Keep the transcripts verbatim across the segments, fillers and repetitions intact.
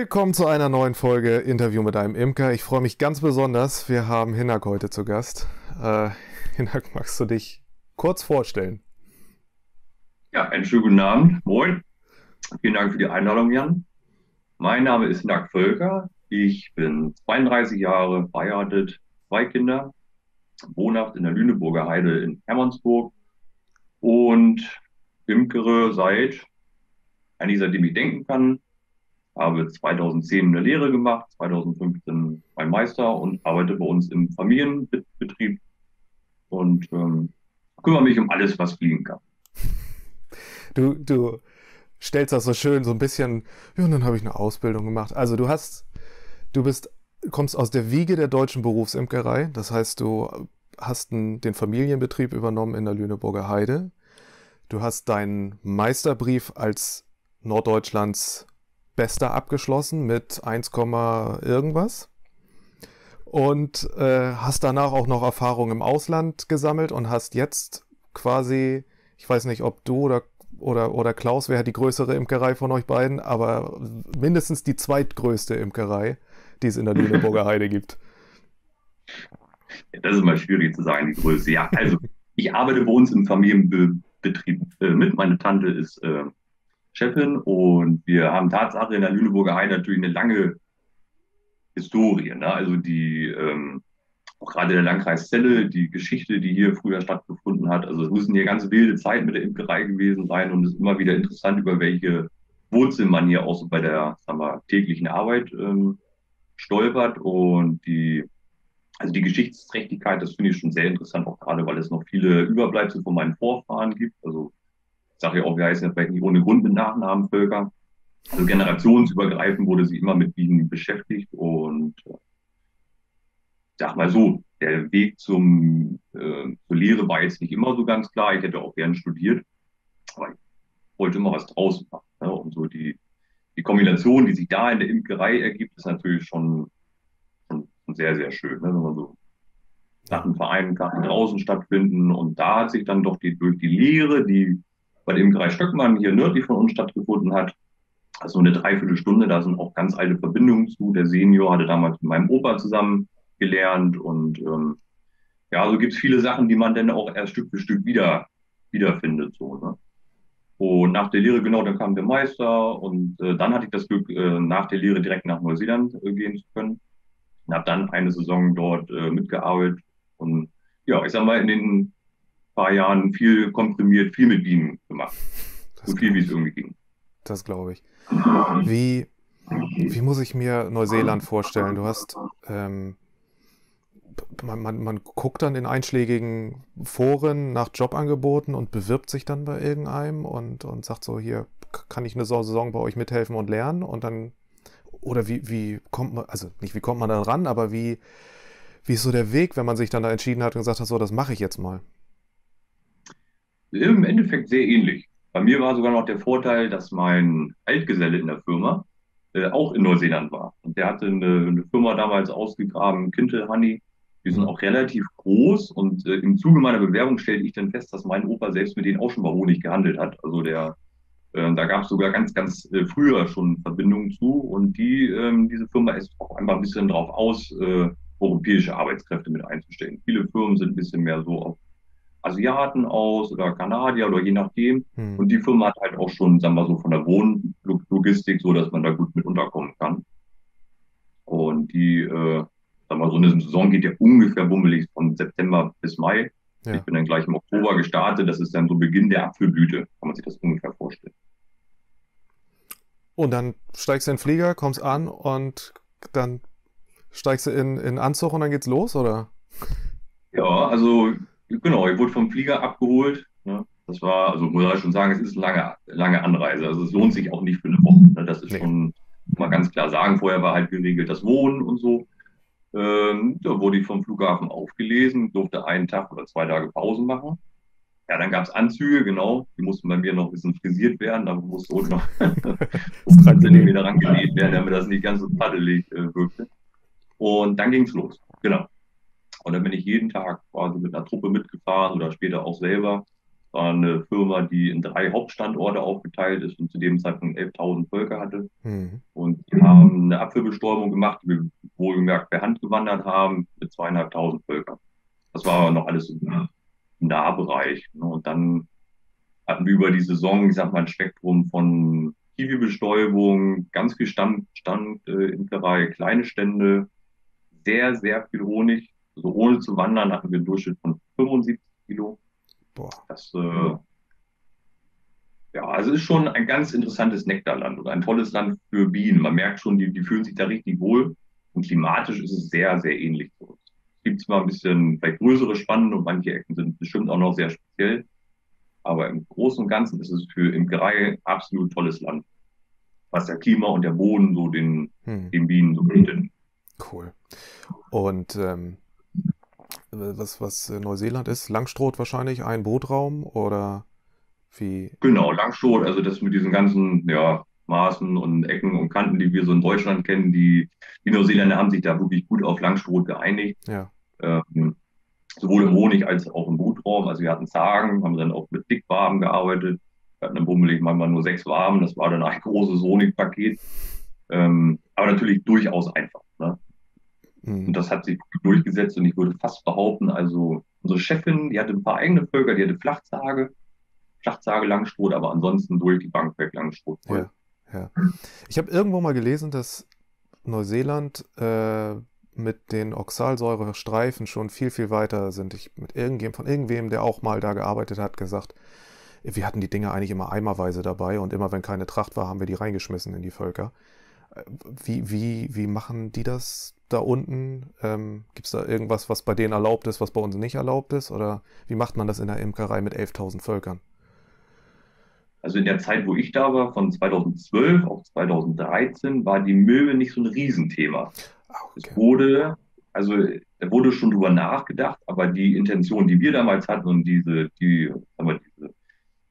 Willkommen zu einer neuen Folge Interview mit einem Imker. Ich freue mich ganz besonders. Wir haben Hinnerk heute zu Gast. Äh, Hinnerk, magst du dich kurz vorstellen? Ja, einen schönen guten Abend. Moin. Vielen Dank für die Einladung, Jan. Mein Name ist Hinnerk Völker. Ich bin zweiunddreißig Jahre, verheiratet, zwei Kinder, wohnhaft in der Lüneburger Heide in Hermannsburg und imkere seit, eigentlich seitdem ich denken kann. Habe zweitausendzehn eine Lehre gemacht, zweitausendfünfzehn mein Meister und arbeite bei uns im Familienbetrieb und ähm, kümmere mich um alles, was fliegen kann. Du, du stellst das so schön, so ein bisschen, ja, und dann habe ich eine Ausbildung gemacht. Also du hast, du bist, kommst aus der Wiege der deutschen Berufsimkerei, das heißt, du hast einen, den Familienbetrieb übernommen in der Lüneburger Heide. Du hast deinen Meisterbrief als Norddeutschlands Bester abgeschlossen mit eins, irgendwas und äh, hast danach auch noch Erfahrung im Ausland gesammelt und hast jetzt quasi, ich weiß nicht, ob du oder, oder, oder Klaus, wer hat die größere Imkerei von euch beiden, aber mindestens die zweitgrößte Imkerei, die es in der Lüneburger Heide gibt. Ja, das ist mal schwierig zu sagen, die Größe. Ja, also ich arbeite bei uns im Familienbetrieb äh, mit. Meine Tante ist äh, Chefin und wir haben Tatsache in der Lüneburger Heide natürlich eine lange Historie. Ne? Also die, ähm, auch gerade der Landkreis Celle, die Geschichte, die hier früher stattgefunden hat. Also es müssen hier ganz wilde Zeiten mit der Imkerei gewesen sein und es ist immer wieder interessant, über welche Wurzeln man hier auch so bei der, sagen wir, täglichen Arbeit ähm, stolpert. Und die, also die Geschichtsträchtigkeit, das finde ich schon sehr interessant, auch gerade, weil es noch viele Überbleibsel von meinen Vorfahren gibt. Also ich sage ja auch, wir heißen ja vielleicht nicht ohne Grund mit Nachnamen Völker. Also generationsübergreifend wurde sie immer mit ihnen beschäftigt und äh, sag mal so, der Weg zum, äh, zur Lehre war jetzt nicht immer so ganz klar. Ich hätte auch gern studiert, aber ich wollte immer was draußen machen. Ne? Und so die, die Kombination, die sich da in der Imkerei ergibt, ist natürlich schon, schon sehr, sehr schön. Ne? Wenn man so Sachen vereinen kann, draußen stattfinden. Und da hat sich dann doch die, durch die Lehre, die bei dem Kreis Stöckmann hier nördlich von uns stattgefunden hat, also eine Dreiviertelstunde, da sind auch ganz alte Verbindungen zu. Der Senior hatte damals mit meinem Opa zusammen gelernt und ähm, ja, so gibt es viele Sachen, die man dann auch erst Stück für Stück wieder wiederfindet. So, ne? Und nach der Lehre, genau, dann kam der Meister und äh, dann hatte ich das Glück, äh, nach der Lehre direkt nach Neuseeland äh, gehen zu können und habe dann eine Saison dort äh, mitgearbeitet und ja, ich sag mal, in den paar Jahren viel komprimiert, viel mit Bienen gemacht. So viel, wie es irgendwie ging. Das glaube ich. Wie, wie muss ich mir Neuseeland vorstellen? Du hast, ähm, man, man, man guckt dann in einschlägigen Foren nach Jobangeboten und bewirbt sich dann bei irgendeinem und, und sagt so, hier kann ich eine Saison bei euch mithelfen und lernen und dann, oder wie, wie kommt man, also nicht wie kommt man da ran, aber wie, wie ist so der Weg, wenn man sich dann da entschieden hat und gesagt hat, so, das mache ich jetzt mal? Im Endeffekt sehr ähnlich. Bei mir war sogar noch der Vorteil, dass mein Altgeselle in der Firma äh, auch in Neuseeland war. Und der hatte eine, eine Firma damals ausgegraben, Kintail Honey. Die sind auch relativ groß. Und äh, im Zuge meiner Bewerbung stellte ich dann fest, dass mein Opa selbst mit denen auch schon mal Honig gehandelt hat. Also der, äh, da gab es sogar ganz, ganz äh, früher schon Verbindungen zu. Und die, äh, diese Firma ist auch einfach ein bisschen drauf aus, äh, europäische Arbeitskräfte mit einzustellen. Viele Firmen sind ein bisschen mehr so auf Asiaten aus oder Kanadier oder je nachdem. Hm. Und die Firma hat halt auch schon, sagen wir so, von der Wohnlogistik so, dass man da gut mit unterkommen kann. Und die, äh, sagen wir so, eine Saison geht ja ungefähr bummelig von September bis Mai. Ja. Ich bin dann gleich im Oktober gestartet. Das ist dann so Beginn der Apfelblüte, kann man sich das ungefähr vorstellen. Und dann steigst du in den Flieger, kommst an und dann steigst du in den Anzug und dann geht's los, oder? Ja, also... Genau, ich wurde vom Flieger abgeholt. Ne? Das war, also muss ich schon sagen, es ist eine lange, lange Anreise. Also es lohnt sich auch nicht für eine Woche. Ne? Das ist nee. schon, mal ganz klar sagen, vorher war halt geregelt das Wohnen und so. Ähm, da wurde ich vom Flughafen aufgelesen, durfte einen Tag oder zwei Tage Pause machen. Ja, dann gab es Anzüge, genau. Die mussten bei mir noch ein bisschen frisiert werden. Da musste unten noch zehn Zentimeter rangenäht werden, damit das nicht ganz so paddelig äh, wirkte. Und dann ging es los, genau. Und dann bin ich jeden Tag quasi mit einer Truppe mitgefahren oder später auch selber. Das war eine Firma, die in drei Hauptstandorte aufgeteilt ist und zu dem Zeitpunkt elftausend Völker hatte. Mhm. Und die haben eine Apfelbestäubung gemacht, die wir wohlgemerkt per Hand gewandert haben, mit zweieinhalbtausend Völkern. Das war noch alles im Nahbereich. Ne? Und dann hatten wir über die Saison, ich sag mal, ein Spektrum von Kiwi-Bestäubung, ganz viel Stand, Stand äh, in der Reihe, kleine Stände, sehr, sehr viel Honig. Also ohne zu wandern hatten wir einen Durchschnitt von fünfundsiebzig Kilo. Boah. Das, äh, ja, also ist schon ein ganz interessantes Nektarland und ein tolles Land für Bienen. Man merkt schon, die, die fühlen sich da richtig wohl und klimatisch ist es sehr, sehr ähnlich zu uns. Es gibt zwar ein bisschen vielleicht größere Spannen und manche Ecken sind bestimmt auch noch sehr speziell, aber im Großen und Ganzen ist es für Imkerei absolut tolles Land, was der Klima und der Boden so den, hm. den Bienen so bieten. Cool. Und ähm, was, was Neuseeland ist, Langstroth wahrscheinlich, ein Brutraum oder... Wie? Genau, Langstroth, also das mit diesen ganzen ja, Maßen und Ecken und Kanten, die wir so in Deutschland kennen, die, die Neuseeländer haben sich da wirklich gut auf Langstroth geeinigt. Ja. Ähm, sowohl im Honig als auch im Brutraum. Also wir hatten Zagen, haben dann auch mit Dickwaben gearbeitet. Wir hatten im Bummelig manchmal nur sechs Waben, das war dann ein großes Honigpaket. Ähm, aber natürlich durchaus einfach. Ne? Mhm. Und das hat sich durchgesetzt und ich würde fast behaupten, also unsere Chefin, die hatte ein paar eigene Völker, die hatte Flachzage. Flachzage Langstroth, aber ansonsten durch die Bank weg Langstroth. Ja, ja. Ich habe irgendwo mal gelesen, dass Neuseeland äh, mit den Oxalsäurestreifen schon viel, viel weiter sind. Ich mit irgendjemandem, von irgendwem, der auch mal da gearbeitet hat, gesagt, wir hatten die Dinge eigentlich immer eimerweise dabei und immer wenn keine Tracht war, haben wir die reingeschmissen in die Völker. Wie, wie, wie machen die das da unten? Ähm, gibt es da irgendwas, was bei denen erlaubt ist, was bei uns nicht erlaubt ist? Oder wie macht man das in der Imkerei mit elftausend Völkern? Also in der Zeit, wo ich da war, von zweitausendzwölf auf zweitausenddreizehn, war die Milbe nicht so ein Riesenthema. Okay. Es wurde, also da wurde schon drüber nachgedacht, aber die Intention, die wir damals hatten und diese, die, sagen wir, diese,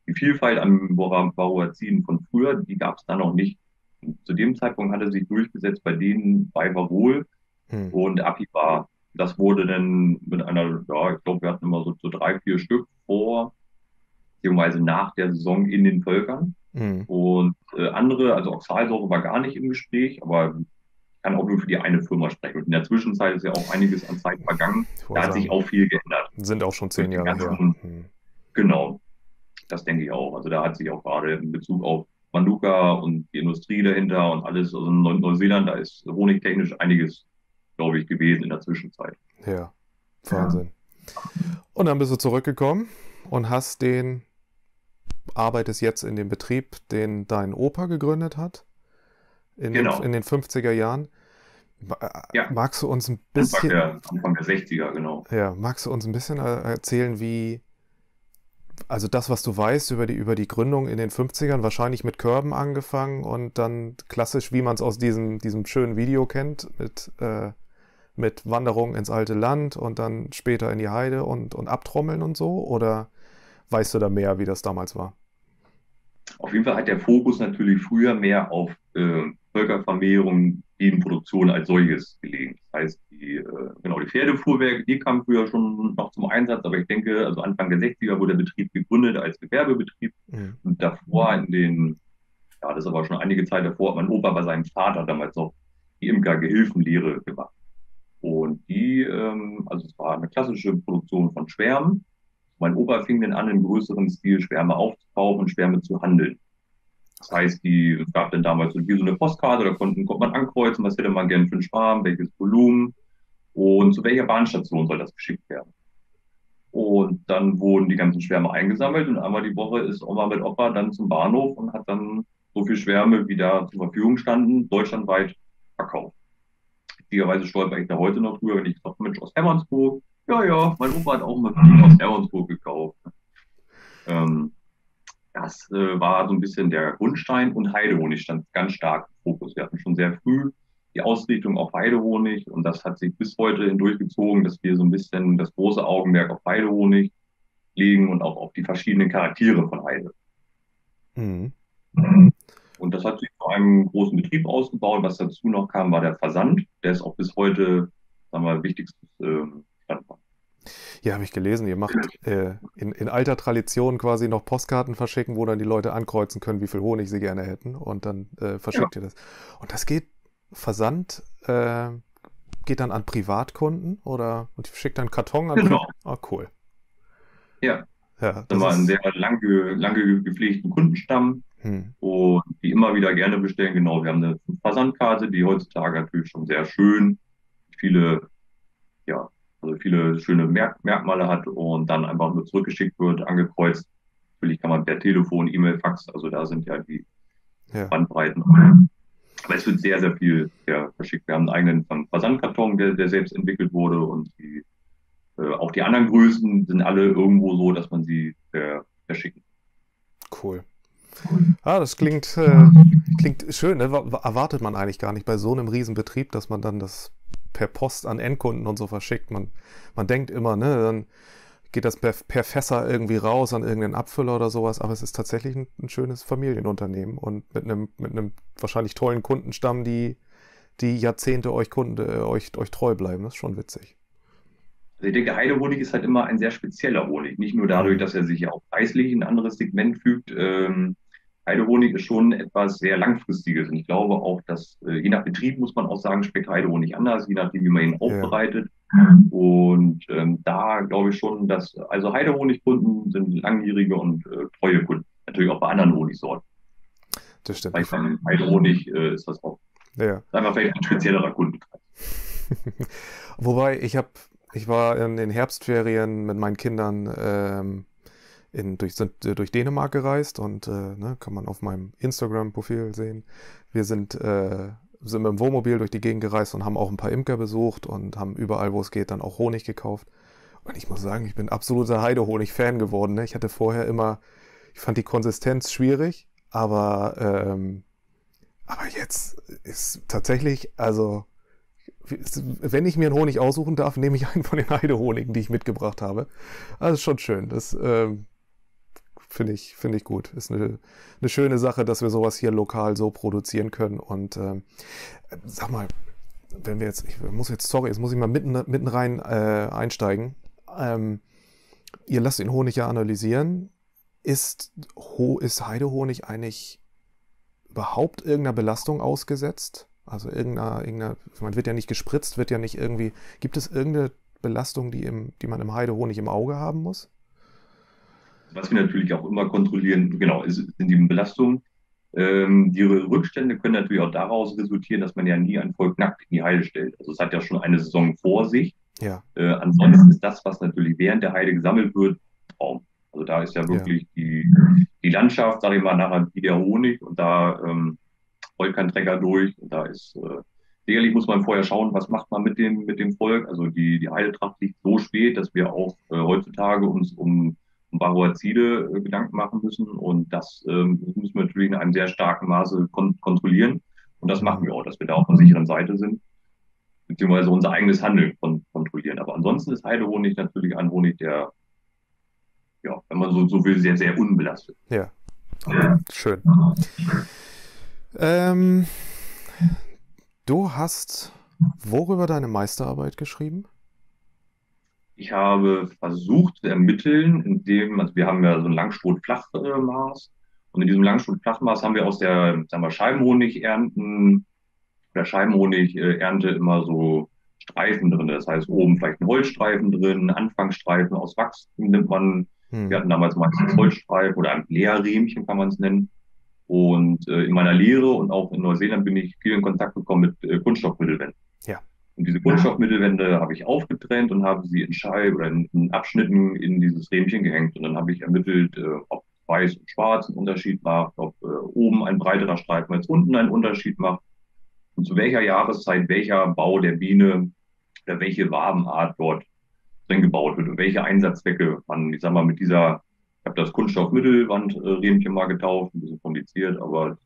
die Vielfalt an Varroaziden von früher, die gab es da noch nicht. Und zu dem Zeitpunkt hatte sich durchgesetzt bei denen bei Varol hm. und Apibar. Das wurde dann mit einer, ja, ich glaube, wir hatten immer so, so drei, vier Stück vor. Beziehungsweise nach der Saison in den Völkern. Mhm. Und äh, andere, also Oxalsäure war gar nicht im Gespräch, aber ich kann auch nur für die eine Firma sprechen. Und in der Zwischenzeit ist ja auch einiges an Zeit vergangen. Da hat sich auch viel geändert. Sind auch schon zehn Jahre her. Mhm. Genau, das denke ich auch. Also da hat sich auch gerade in Bezug auf Manuka und die Industrie dahinter und alles, also in Neuseeland, da ist honigtechnisch einiges, glaube ich, gewesen in der Zwischenzeit. Ja, Wahnsinn. Ja. Und dann bist du zurückgekommen und hast den... arbeitest jetzt in dem Betrieb, den dein Opa gegründet hat, in, genau. den, in den fünfziger Jahren. Ja. Magst du uns ein bisschen... Anfang der, Anfang der sechziger, genau. Ja, magst du uns ein bisschen erzählen, wie... Also das, was du weißt über die, über die Gründung in den fünfzigern, wahrscheinlich mit Körben angefangen und dann klassisch, wie man es aus diesem, diesem schönen Video kennt, mit, äh, mit Wanderung ins alte Land und dann später in die Heide und, und abtrommeln und so, oder... Weißt du da mehr, wie das damals war? Auf jeden Fall hat der Fokus natürlich früher mehr auf äh, Völkervermehrung, Bienenproduktion als solches gelegen. Das heißt, die, äh, genau, die Pferdefuhrwerke, die kamen früher schon noch zum Einsatz, aber ich denke, also Anfang der sechziger wurde der Betrieb gegründet als Gewerbebetrieb. Mhm. Und davor in den, ja, das ist aber schon einige Zeit davor, hat mein Opa bei seinem Vater damals noch die Imker-Gehilfenlehre gemacht. Und die, ähm, also es war eine klassische Produktion von Schwärmen. Mein Opa fing dann an, im größeren Stil Schwärme aufzukaufen und Schwärme zu handeln. Das heißt, die, es gab dann damals so, wie so eine Postkarte, da konnten, konnte man ankreuzen, was hätte man gern für einen Schwarm, welches Volumen und zu welcher Bahnstation soll das geschickt werden. Und dann wurden die ganzen Schwärme eingesammelt und einmal die Woche ist Oma mit Opa dann zum Bahnhof und hat dann so viel Schwärme, wie da zur Verfügung standen, deutschlandweit verkauft. Richtigerweise stolper ich da heute noch drüber, wenn ich sage, Mensch aus Hermannsburg, ja, ja, mein Opa hat auch mal Bienen aus Hermannsburg gekauft. Ähm, das äh, war so ein bisschen der Grundstein und Heidehonig stand ganz stark im Fokus. Wir hatten schon sehr früh die Ausrichtung auf Heidehonig und das hat sich bis heute hindurchgezogen, dass wir so ein bisschen das große Augenmerk auf Heidehonig legen und auch auf die verschiedenen Charaktere von Heide. Mhm. Und das hat sich zu einem großen Betrieb ausgebaut. Was dazu noch kam, war der Versand. Der ist auch bis heute, sagen wir, wichtigstes äh, Ja, habe ich gelesen. Ihr macht äh, in, in alter Tradition quasi noch Postkarten verschicken, wo dann die Leute ankreuzen können, wie viel Honig sie gerne hätten und dann äh, verschickt ja. ihr das. Und das geht Versand äh, geht dann an Privatkunden oder und schickt dann Karton an? Genau. Ah, cool. Ja. Ja, das war ein sehr lange, lange gepflegten Kundenstamm, hm. und die immer wieder gerne bestellen. Genau, wir haben eine Versandkarte, die heutzutage natürlich schon sehr schön viele, ja, also viele schöne Merk Merkmale hat und dann einfach nur zurückgeschickt wird, angekreuzt. Natürlich kann man per Telefon, E-Mail, Fax, also da sind ja die ja. Bandbreiten. Aber es wird sehr, sehr viel ja, verschickt. Wir haben einen eigenen Versandkarton, der, der selbst entwickelt wurde und die auch die anderen Größen sind alle irgendwo so, dass man sie äh, verschicken. Cool. Ah, das klingt, äh, klingt schön. Ne? Erwartet man eigentlich gar nicht bei so einem Riesenbetrieb, dass man dann das per Post an Endkunden und so verschickt. Man, man denkt immer, ne, dann geht das per, per Fässer irgendwie raus an irgendeinen Abfüller oder sowas. Aber es ist tatsächlich ein, ein schönes Familienunternehmen und mit einem, mit einem wahrscheinlich tollen Kundenstamm, die, die Jahrzehnte euch, Kunden, äh, euch, euch treu bleiben. Das ist schon witzig. Also ich denke, Heidehonig ist halt immer ein sehr spezieller Honig. Nicht nur dadurch, dass er sich ja auch preislich in ein anderes Segment fügt. Ähm, Heidehonig ist schon etwas sehr Langfristiges. Und ich glaube auch, dass äh, je nach Betrieb, muss man auch sagen, schmeckt Heidehonig anders, je nachdem, wie man ihn aufbereitet. Ja. Und ähm, da glaube ich schon, dass also Heidehonig-Kunden sind langjährige und äh, treue Kunden. Natürlich auch bei anderen Honigsorten. Das stimmt. Bei Heidehonig äh, ist das auch. Ja. Sagen wir vielleicht ein speziellerer Kundenkreis. Wobei, ich habe... Ich war in den Herbstferien mit meinen Kindern ähm, in, durch, sind, durch Dänemark gereist und äh, ne, kann man auf meinem Instagram-Profil sehen. Wir sind, äh, sind mit dem Wohnmobil durch die Gegend gereist und haben auch ein paar Imker besucht und haben überall, wo es geht, dann auch Honig gekauft. Und ich muss sagen, ich bin absoluter Heidehonig-Fan geworden. Ne? Ich hatte vorher immer, ich fand die Konsistenz schwierig, aber, ähm, aber jetzt ist tatsächlich, also... Wenn ich mir einen Honig aussuchen darf, nehme ich einen von den Heidehonigen, die ich mitgebracht habe. Also ist schon schön. Das ähm, finde ich, finde ich gut. Ist eine, eine schöne Sache, dass wir sowas hier lokal so produzieren können. Und ähm, sag mal, wenn wir jetzt, ich muss jetzt, sorry, jetzt muss ich mal mitten, mitten rein äh, einsteigen. Ähm, ihr lasst den Honig ja analysieren. Ist, Ho, ist Heidehonig eigentlich überhaupt irgendeiner Belastung ausgesetzt? Also irgendeiner, irgendeiner, man wird ja nicht gespritzt, wird ja nicht irgendwie, gibt es irgendeine Belastung, die, im, die man im Heidehonig im Auge haben muss? Was wir natürlich auch immer kontrollieren, genau, ist, sind die Belastungen. Ähm, die Rückstände können natürlich auch daraus resultieren, dass man ja nie ein Volk nackt in die Heide stellt. Also es hat ja schon eine Saison vor sich. Ja. Äh, ansonsten ist das, was natürlich während der Heide gesammelt wird, Traum. Also da ist ja wirklich ja. Die, die Landschaft, sage ich mal, nachher wie der Honig und da... Ähm, Vollkanträger durch. Und da ist, äh, sicherlich muss man vorher schauen, was macht man mit dem, mit dem Volk. Also die, die Heidetracht liegt so spät, dass wir auch äh, heutzutage uns um, um Varroazide äh, Gedanken machen müssen. Und das ähm, müssen wir natürlich in einem sehr starken Maße kon kontrollieren. Und das machen wir auch, dass wir da auf der sicheren Seite sind, beziehungsweise unser eigenes Handeln kon kontrollieren. Aber ansonsten ist Heidehonig natürlich ein Honig, der, ja, wenn man so, so will, sehr, sehr unbelastet. Ja, okay. Schön. Ja. Ähm, du hast worüber deine Meisterarbeit geschrieben? Ich habe versucht zu ermitteln, indem, also wir haben ja so ein Langstroth-Flachmaß und in diesem Langstroth-Flachmaß haben wir aus der, sagen wir, Scheibenhonig-Ernten oder Scheibenhonig-Ernte immer so Streifen drin. Das heißt, oben vielleicht ein Holzstreifen drin, Anfangsstreifen aus Wachs nimmt man. Hm. Wir hatten damals meistens Holzstreifen oder ein Leerriemchen kann man es nennen. Und äh, in meiner Lehre und auch in Neuseeland bin ich viel in Kontakt gekommen mit äh, Kunststoffmittelwänden. Ja. Und diese Kunststoffmittelwände habe ich aufgetrennt und habe sie in Scheiben oder in, in Abschnitten in dieses Rähmchen gehängt. Und dann habe ich ermittelt, äh, ob weiß und schwarz einen Unterschied macht, ob äh, oben ein breiterer Streifen als unten einen Unterschied macht. Und zu welcher Jahreszeit, welcher Bau der Biene oder welche Wabenart dort drin gebaut wird und welche Einsatzzwecke man, ich sag mal, mit dieser... Ich habe das Kunststoffmittelwandrähmchen mal getauft, ein bisschen kompliziert, aber das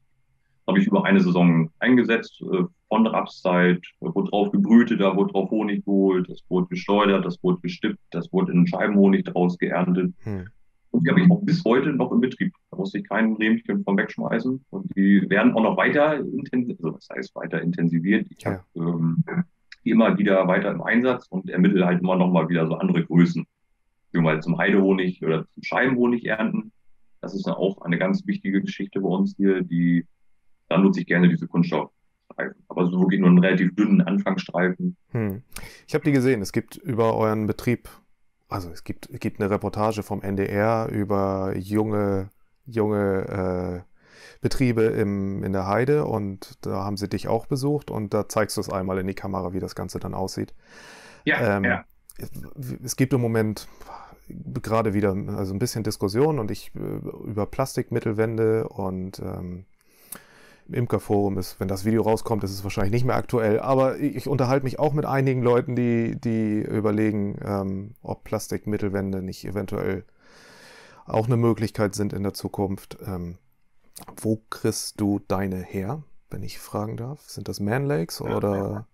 habe ich über eine Saison eingesetzt, von Rapszeit, wurde drauf gebrütet, da wurde drauf Honig geholt, das wurde geschleudert, das wurde gestippt, das wurde in Scheibenhonig draus geerntet. Hm. Und die habe ich auch bis heute noch im Betrieb. Da musste ich kein Rähmchen von wegschmeißen und die werden auch noch weiter intensiviert, also das heißt weiter intensiviert. Ich ja. habe ähm, immer wieder weiter im Einsatz und ermittle halt immer noch mal wieder so andere Größen. Mal zum Heidehonig oder zum Scheibenhonig ernten. Das ist ja auch eine ganz wichtige Geschichte bei uns hier. Die, da nutze ich gerne diese Kunststoff. Anfangsstreifen. Aber so wirklich nur einen relativ dünnen Anfangsstreifen. Hm. Ich habe die gesehen. Es gibt über euren Betrieb, also es gibt, es gibt eine Reportage vom N D R über junge, junge äh, Betriebe im, in der Heide, und da haben sie dich auch besucht und da zeigst du es einmal in die Kamera, wie das Ganze dann aussieht. Ja, ähm, ja. Es, es gibt im Moment gerade wieder also ein bisschen Diskussion und ich über Plastikmittelwände und ähm, im Imkerforum ist, wenn das Video rauskommt, ist es wahrscheinlich nicht mehr aktuell, aber ich unterhalte mich auch mit einigen Leuten, die, die überlegen, ähm, ob Plastikmittelwände nicht eventuell auch eine Möglichkeit sind in der Zukunft. Ähm, wo kriegst du deine her, wenn ich fragen darf? Sind das Manlakes oder...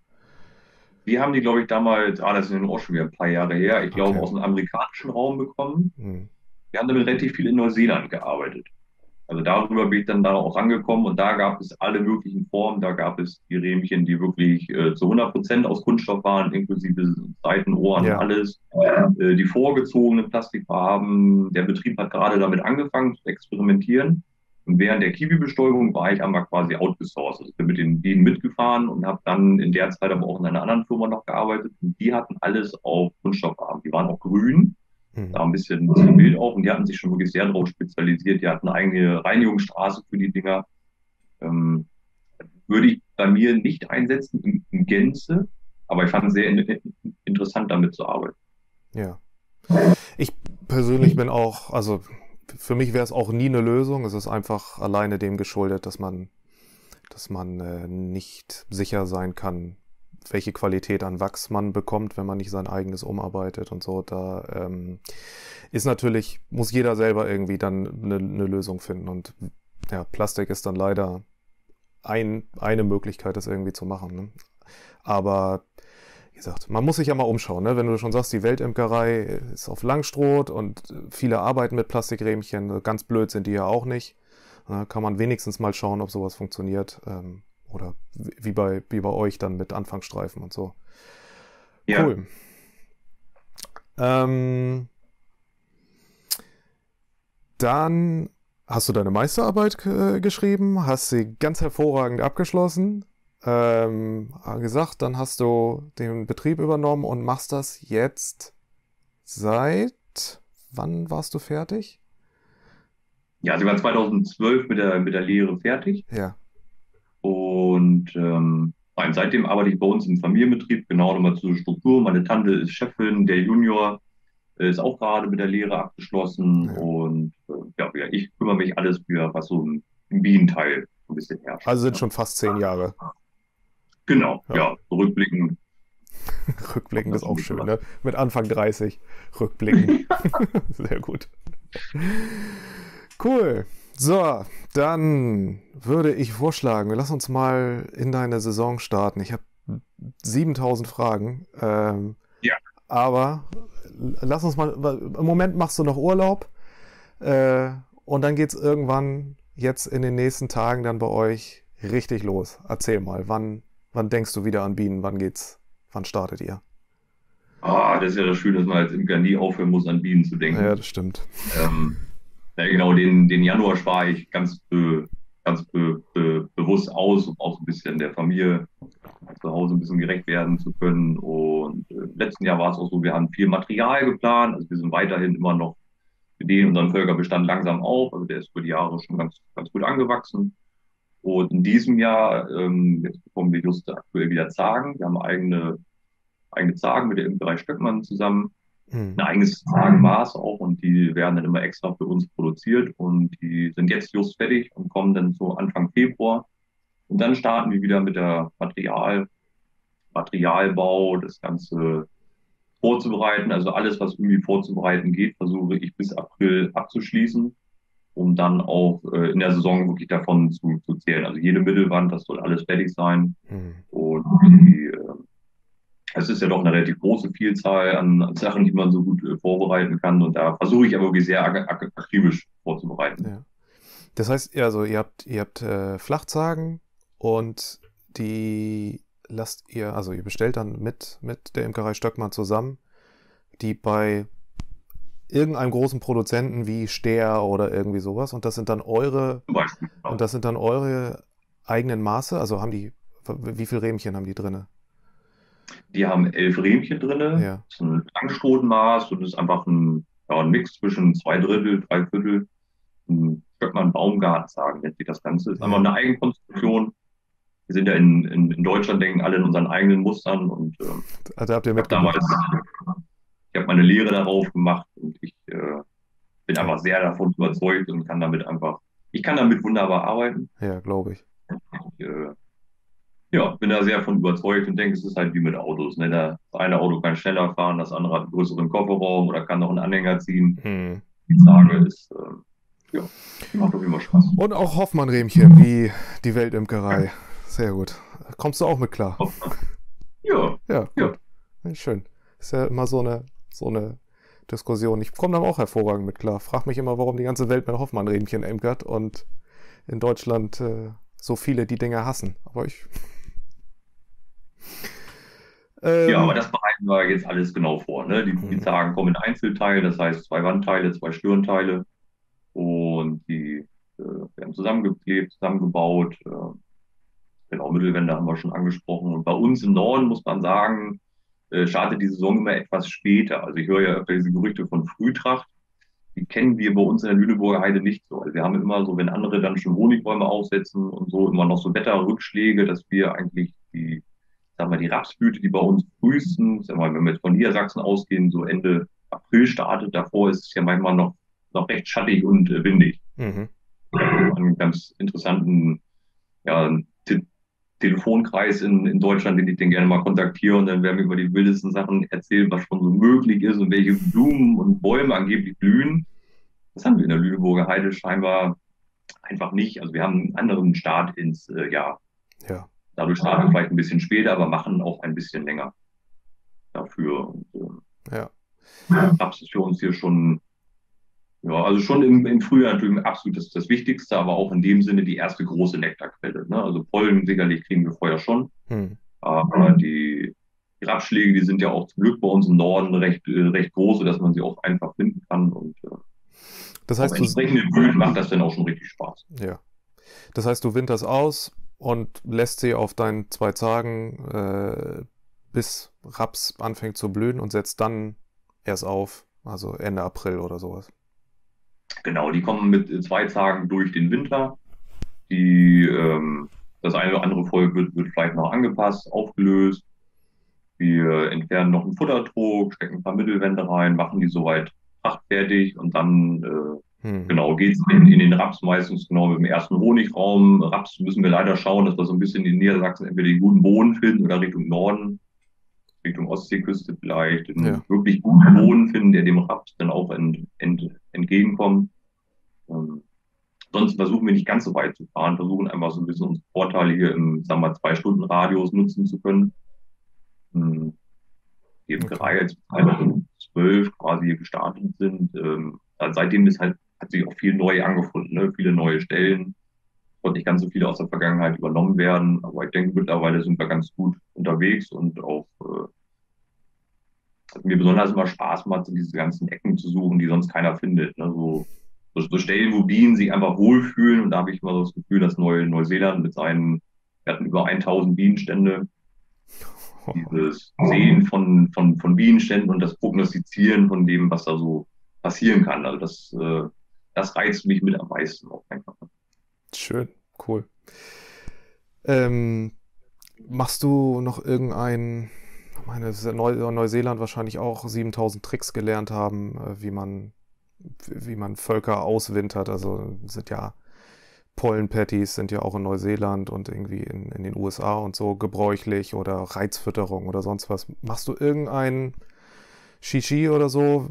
Wir haben die, glaube ich, damals, ah, das sind auch schon wieder ein paar Jahre her, ich glaube, okay. aus dem amerikanischen Raum bekommen. Hm. Wir haben damit relativ viel in Neuseeland gearbeitet. Also darüber bin ich dann da auch rangekommen und da gab es alle möglichen Formen. Da gab es die Rähmchen, die wirklich äh, zu hundert Prozent aus Kunststoff waren, inklusive Seitenohren, ja. alles. Äh, die vorgezogenen Plastikfarben. Der Betrieb hat gerade damit angefangen zu experimentieren. Und während der Kiwi-Bestäubung war ich einmal quasi outgesourced. Also ich bin mit den, denen mitgefahren und habe dann in der Zeit aber auch in einer anderen Firma noch gearbeitet. Und die hatten alles auf Kunststofffarben. Die waren auch grün. Da ein bisschen, ein bisschen Bild auf und die hatten sich schon wirklich sehr darauf spezialisiert. Die hatten eine eigene Reinigungsstraße für die Dinger. Ähm, würde ich bei mir nicht einsetzen in, in Gänze, aber ich fand es sehr in, interessant, damit zu arbeiten. Ja. Ich persönlich bin auch, also für mich wäre es auch nie eine Lösung. Es ist einfach alleine dem geschuldet, dass man, dass man äh, nicht sicher sein kann, welche Qualität an Wachs man bekommt, wenn man nicht sein eigenes umarbeitet und so. Da ähm, ist natürlich, muss jeder selber irgendwie dann eine, eine Lösung finden. Und ja, Plastik ist dann leider ein, eine Möglichkeit, das irgendwie zu machen. Ne? Aber wie gesagt, man muss sich ja mal umschauen. Ne? Wenn du schon sagst, die Weltimkerei ist auf Langstroth und viele arbeiten mit Plastikrähmchen, ganz blöd sind die ja auch nicht. Da kann man wenigstens mal schauen, ob sowas funktioniert. Ähm, Oder wie bei, wie bei euch dann mit Anfangsstreifen und so. Ja. Cool. Ähm, dann hast du deine Meisterarbeit äh, geschrieben, hast sie ganz hervorragend abgeschlossen, ähm, gesagt, dann hast du den Betrieb übernommen und machst das jetzt seit, wann warst du fertig? Ja, also ich war zweitausendzwölf mit der, mit der Lehre fertig. Ja. Und ähm, nein, seitdem arbeite ich bei uns im Familienbetrieb, genau nochmal zur Struktur. Meine Tante ist Chefin, der Junior ist auch gerade mit der Lehre abgeschlossen. Ja. Und äh, ja, ich kümmere mich alles für, was so im Bienenteil ein bisschen herrscht. Also sind schon fast zehn Jahre. Genau, ja, ja rückblickend. Rückblickend ist auch schön, ne? Mit Anfang dreißig, rückblickend. Sehr gut. Cool. So, dann würde ich vorschlagen, wir lassen uns mal in deine Saison starten. Ich habe siebentausend Fragen. Ähm, ja. Aber lass uns mal, im Moment machst du noch Urlaub äh, und dann geht es irgendwann jetzt in den nächsten Tagen dann bei euch richtig los. Erzähl mal, wann, wann denkst du wieder an Bienen? Wann geht's? Wann startet ihr? Ah, das ist ja das Schöne, dass man als Imker nie aufhören muss, an Bienen zu denken. Ja, das stimmt. Ähm. Ja, genau, den, den Januar spare ich ganz, be, ganz be, be, bewusst aus, um auch ein bisschen der Familie zu Hause ein bisschen gerecht werden zu können. Und im letzten Jahr war es auch so, wir haben viel Material geplant. Also wir sind weiterhin immer noch, wir dehnen unseren Völkerbestand langsam auf. Also der ist über die Jahre schon ganz, ganz gut angewachsen. Und in diesem Jahr, ähm, jetzt bekommen wir just aktuell wieder Zargen. Wir haben eigene, eigene Zargen mit der Imkerei Stöckmann zusammen. Ein eigenes Zagenmaß auch und die werden dann immer extra für uns produziert und die sind jetzt just fertig und kommen dann so Anfang Februar und dann starten wir wieder mit der Material, Materialbau, das Ganze vorzubereiten, also alles, was irgendwie vorzubereiten geht, versuche ich bis April abzuschließen, um dann auch äh, in der Saison wirklich davon zu, zu zählen. Also jede Mittelwand, das soll alles fertig sein mhm. und die äh, es ist ja doch eine relativ große Vielzahl an Sachen, die man so gut äh, vorbereiten kann. Und da versuche ich aber wirklich sehr akribisch vorzubereiten. Ja. Das heißt, also ihr habt, ihr habt äh, Flachzagen und die lasst ihr, also ihr bestellt dann mit, mit der Imkerei Stöckmann zusammen, die bei irgendeinem großen Produzenten wie Steer oder irgendwie sowas. Und das sind dann eure, Zum Beispiel, genau. und das sind dann eure eigenen Maße. Also haben die Wie viele Rähmchen haben die drin? Die haben elf Rähmchen drin. Ja. Das ist ein Langstrothmaß und das ist einfach ein, ja, ein Mix zwischen zwei Drittel, drei Viertel. Ein, könnte man Baumgarten sagen, nennt sich das Ganze. Das ist einfach eine Eigenkonstruktion. Wir sind ja in, in, in Deutschland, denken alle in unseren eigenen Mustern. Und, ähm, also habt ihr mitgemacht? Ich habe meine Lehre darauf gemacht und ich äh, bin einfach sehr davon überzeugt und kann damit einfach, ich kann damit wunderbar arbeiten. Ja, glaube ich. ich äh, ja, bin da sehr davon überzeugt und denke, es ist halt wie mit Autos. Ne? Das eine Auto kann schneller fahren, das andere hat einen größeren Kofferraum oder kann noch einen Anhänger ziehen. Hm. Die Frage ist, äh, ja, macht doch immer Spaß. Und auch Hoffmann-Rähmchen, wie die Weltimkerei. Sehr gut. Kommst du auch mit klar? Ja. Ja, ja. Schön. Ist ja immer so eine, so eine Diskussion. Ich komme da auch hervorragend mit klar. Frag mich immer, warum die ganze Welt mit Hoffmann-Rähmchen emkert und in Deutschland äh, so viele die Dinger hassen. Aber ich... ähm, ja, aber das bereiten wir jetzt alles genau vor. Ne? Die, die Zagen kommen in Einzelteile, das heißt zwei Wandteile, zwei Stirnteile. Und die äh, werden zusammengeklebt, zusammengebaut. Äh, Genau, Mittelwände haben wir schon angesprochen. Und bei uns im Norden, muss man sagen, äh, startet die Saison immer etwas später. Also ich höre ja öfter diese Gerüchte von Frühtracht. Die kennen wir bei uns in der Lüneburger Heide nicht so. Also wir haben immer so, wenn andere dann schon Honigbäume aufsetzen und so, immer noch so Wetterrückschläge, dass wir eigentlich die, sagen wir, die Rapsblüte, die bei uns frühestens, sagen wir, wenn wir jetzt von Niedersachsen ausgehen, so Ende April startet. Davor ist es ja manchmal noch, noch recht schattig und äh, windig. Mhm. Also einen ganz interessanten, ja, Tipp. Telefonkreis in, in Deutschland, den ich den gerne mal kontaktiere und dann werden wir über die wildesten Sachen erzählen, was schon so möglich ist und welche Blumen und Bäume angeblich blühen. Das haben wir in der Lüneburger Heide scheinbar einfach nicht. Also wir haben einen anderen Start ins äh, Jahr. Ja. Dadurch starten wir vielleicht ein bisschen später, aber machen auch ein bisschen länger dafür. Und, äh, ja. Das ist für uns hier schon, ja, also schon im, im Frühjahr natürlich absolut das, das Wichtigste, aber auch in dem Sinne die erste große Nektarquelle. Ne? Also Pollen sicherlich kriegen wir vorher schon, hm. aber die, die Rapsschläge, die sind ja auch zum Glück bei uns im Norden recht, recht große, dass man sie auch einfach finden kann. Und das heißt, entsprechende Blüten macht das dann auch schon richtig Spaß. Ja. Das heißt, du winterst aus und lässt sie auf deinen zwei Zagen, äh, bis Raps anfängt zu blühen und setzt dann erst auf, also Ende April oder sowas. Genau, die kommen mit zwei Zagen durch den Winter. Die, ähm, das eine oder andere Volk wird, wird vielleicht noch angepasst, aufgelöst. Wir entfernen noch einen Futtertrog, stecken ein paar Mittelwände rein, machen die soweit prachtfertig und dann äh, hm. genau geht's in, in den Raps meistens genau mit dem ersten Honigraum. Raps müssen wir leider schauen, dass wir so ein bisschen in Niedersachsen entweder den guten Boden finden oder Richtung Norden, Richtung Ostseeküste vielleicht, einen ja. wirklich guten Boden finden, der dem Raps dann auch ent, ent, entgegenkommt. Ähm, sonst versuchen wir nicht ganz so weit zu fahren, versuchen einfach so ein bisschen unsere Vorteile hier im, sagen wir mal, zwei Stunden Radius nutzen zu können. Ähm, eben okay. Gerade als zweitausendzwölf quasi gestartet sind, ähm, seitdem ist halt, hat sich auch viel neu angefunden, ne? Viele neue Stellen. Und nicht ganz so viele aus der Vergangenheit übernommen werden. Aber ich denke, mittlerweile sind wir ganz gut unterwegs und auch äh, hat mir besonders immer Spaß gemacht, diese ganzen Ecken zu suchen, die sonst keiner findet. Ne? So, so Stellen, wo Bienen sich einfach wohlfühlen. Und da habe ich immer so das Gefühl, dass Neu Neuseeland mit seinen, wir hatten über tausend Bienenstände, dieses Sehen von, von, von Bienenständen und das Prognostizieren von dem, was da so passieren kann. Also das, äh, das reizt mich mit am meisten auch einfach. Schön, cool. Ähm, machst du noch irgendein, ich meine, das ist in Neuseeland wahrscheinlich auch siebentausend Tricks gelernt haben, wie man, wie man Völker auswintert. Also sind ja Pollenpatties sind ja auch in Neuseeland und irgendwie in, in den U S A und so gebräuchlich oder Reizfütterung oder sonst was. Machst du irgendein Shishi oder so,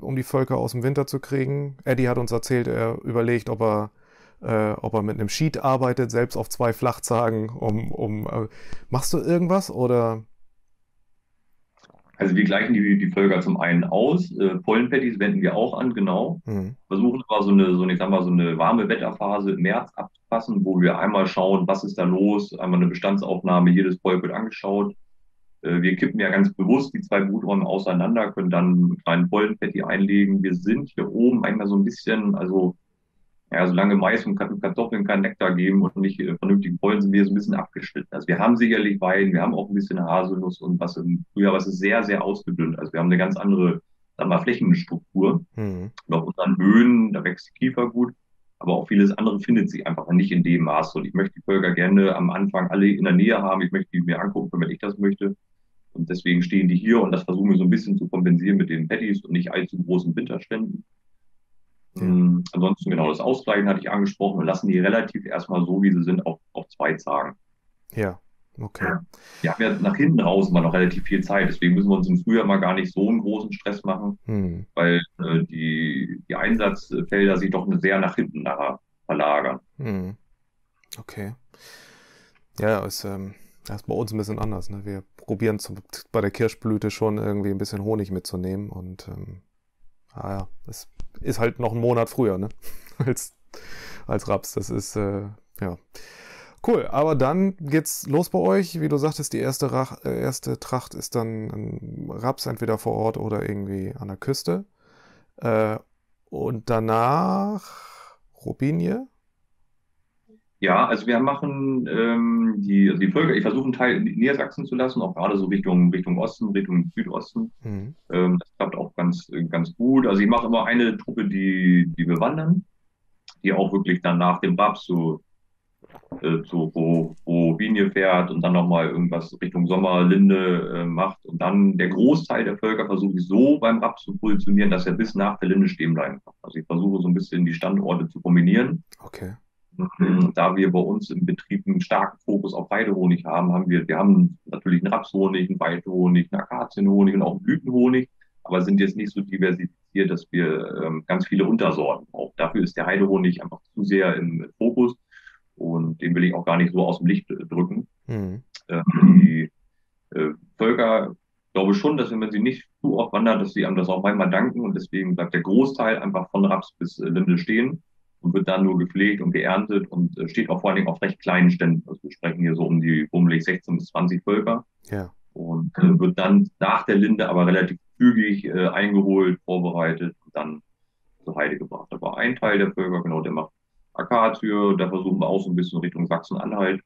um die Völker aus dem Winter zu kriegen? Eddie hat uns erzählt, er überlegt, ob er Äh, ob er mit einem Sheet arbeitet, selbst auf zwei Flachzagen, um, um äh, machst du irgendwas oder? Also wir gleichen die, die Völker zum einen aus, äh, Pollenpatties wenden wir auch an, genau. Mhm. Versuchen aber so eine, so eine, ich sag mal, so eine warme Wetterphase im März abzupassen, wo wir einmal schauen, was ist da los, einmal eine Bestandsaufnahme, jedes Volk wird angeschaut. Äh, wir kippen ja ganz bewusst die zwei Bruträume auseinander, können dann einen kleinen Pollenpatty einlegen. Wir sind hier oben einmal so ein bisschen, also Ja, solange Mais und Kartoffeln keinen Nektar geben und nicht vernünftig pollen, sind wir so ein bisschen abgeschnitten. Also wir haben sicherlich Wein, wir haben auch ein bisschen Haselnuss und was im Frühjahr, was ist sehr, sehr ausgedünnt. Also wir haben eine ganz andere, sagen wir mal, Flächenstruktur. Mhm. Und auf unseren Höhen, da wächst Kiefer gut, aber auch vieles andere findet sich einfach nicht in dem Maße. Und ich möchte die Völker gerne am Anfang alle in der Nähe haben. Ich möchte die mir angucken, wenn ich das möchte. Und deswegen stehen die hier und das versuchen wir so ein bisschen zu kompensieren mit den Patties und nicht allzu großen Winterständen. Mhm. Ansonsten genau das Ausgleichen hatte ich angesprochen und lassen die relativ erstmal so, wie sie sind, auf, auf zwei Zagen. Ja, okay. Ja. Wir haben ja nach hinten raus mal noch relativ viel Zeit, deswegen müssen wir uns im Frühjahr mal gar nicht so einen großen Stress machen, mhm. weil äh, die, die Einsatzfelder sich doch sehr nach hinten nachher verlagern. Mhm. Okay. Ja, ist, ähm, das ist bei uns ein bisschen anders. Ne? Wir probieren zum, bei der Kirschblüte schon irgendwie ein bisschen Honig mitzunehmen und ähm, ah ja, das ist halt noch einen Monat früher, ne? als, als Raps. Das ist, äh, ja. Cool, aber dann geht's los bei euch. Wie du sagtest, die erste, Rach, äh, erste Tracht ist dann ein Raps, entweder vor Ort oder irgendwie an der Küste. Äh, und danach Robinie? Ja, also wir machen ähm, die, also die Völker, ich versuche einen Teil in Niedersachsen zu lassen, auch gerade so Richtung Richtung Osten, Richtung Südosten. Mhm. Ähm, das klappt auch ganz, ganz gut. Also ich mache immer eine Truppe, die, die wir wandern, die auch wirklich dann nach dem Raps so äh, zu Robinie fährt und dann nochmal irgendwas Richtung Sommerlinde äh, macht. Und dann der Großteil der Völker versuche ich so beim Raps zu positionieren, dass er bis nach der Linde stehen bleiben kann. Also ich versuche so ein bisschen die Standorte zu kombinieren. Okay. Da wir bei uns im Betrieb einen starken Fokus auf Weidehonig haben, haben wir, wir haben natürlich einen Rapshonig, einen Weidehonig, einen Akazienhonig und auch einen Blütenhonig, aber sind jetzt nicht so diversifiziert, dass wir ähm, ganz viele Untersorten brauchen. Dafür ist der Heidehonig einfach zu sehr im Fokus und den will ich auch gar nicht so aus dem Licht drücken. Mhm. Ähm, die äh, Völker, glaube schon, dass wenn man sie nicht zu oft wandert, dass sie einem das auch manchmal danken und deswegen bleibt der Großteil einfach von Raps bis äh, Linde stehen. Und wird dann nur gepflegt und geerntet und äh, steht auch vor allen Dingen auf recht kleinen Ständen. Also wir sprechen hier so um die bummelig sechzehn bis zwanzig Völker. Ja. Und äh, wird dann nach der Linde aber relativ zügig äh, eingeholt, vorbereitet und dann zur Heide gebracht. Aber ein Teil der Völker, genau, der macht Akazie, da versuchen wir auch so ein bisschen Richtung Sachsen-Anhalt,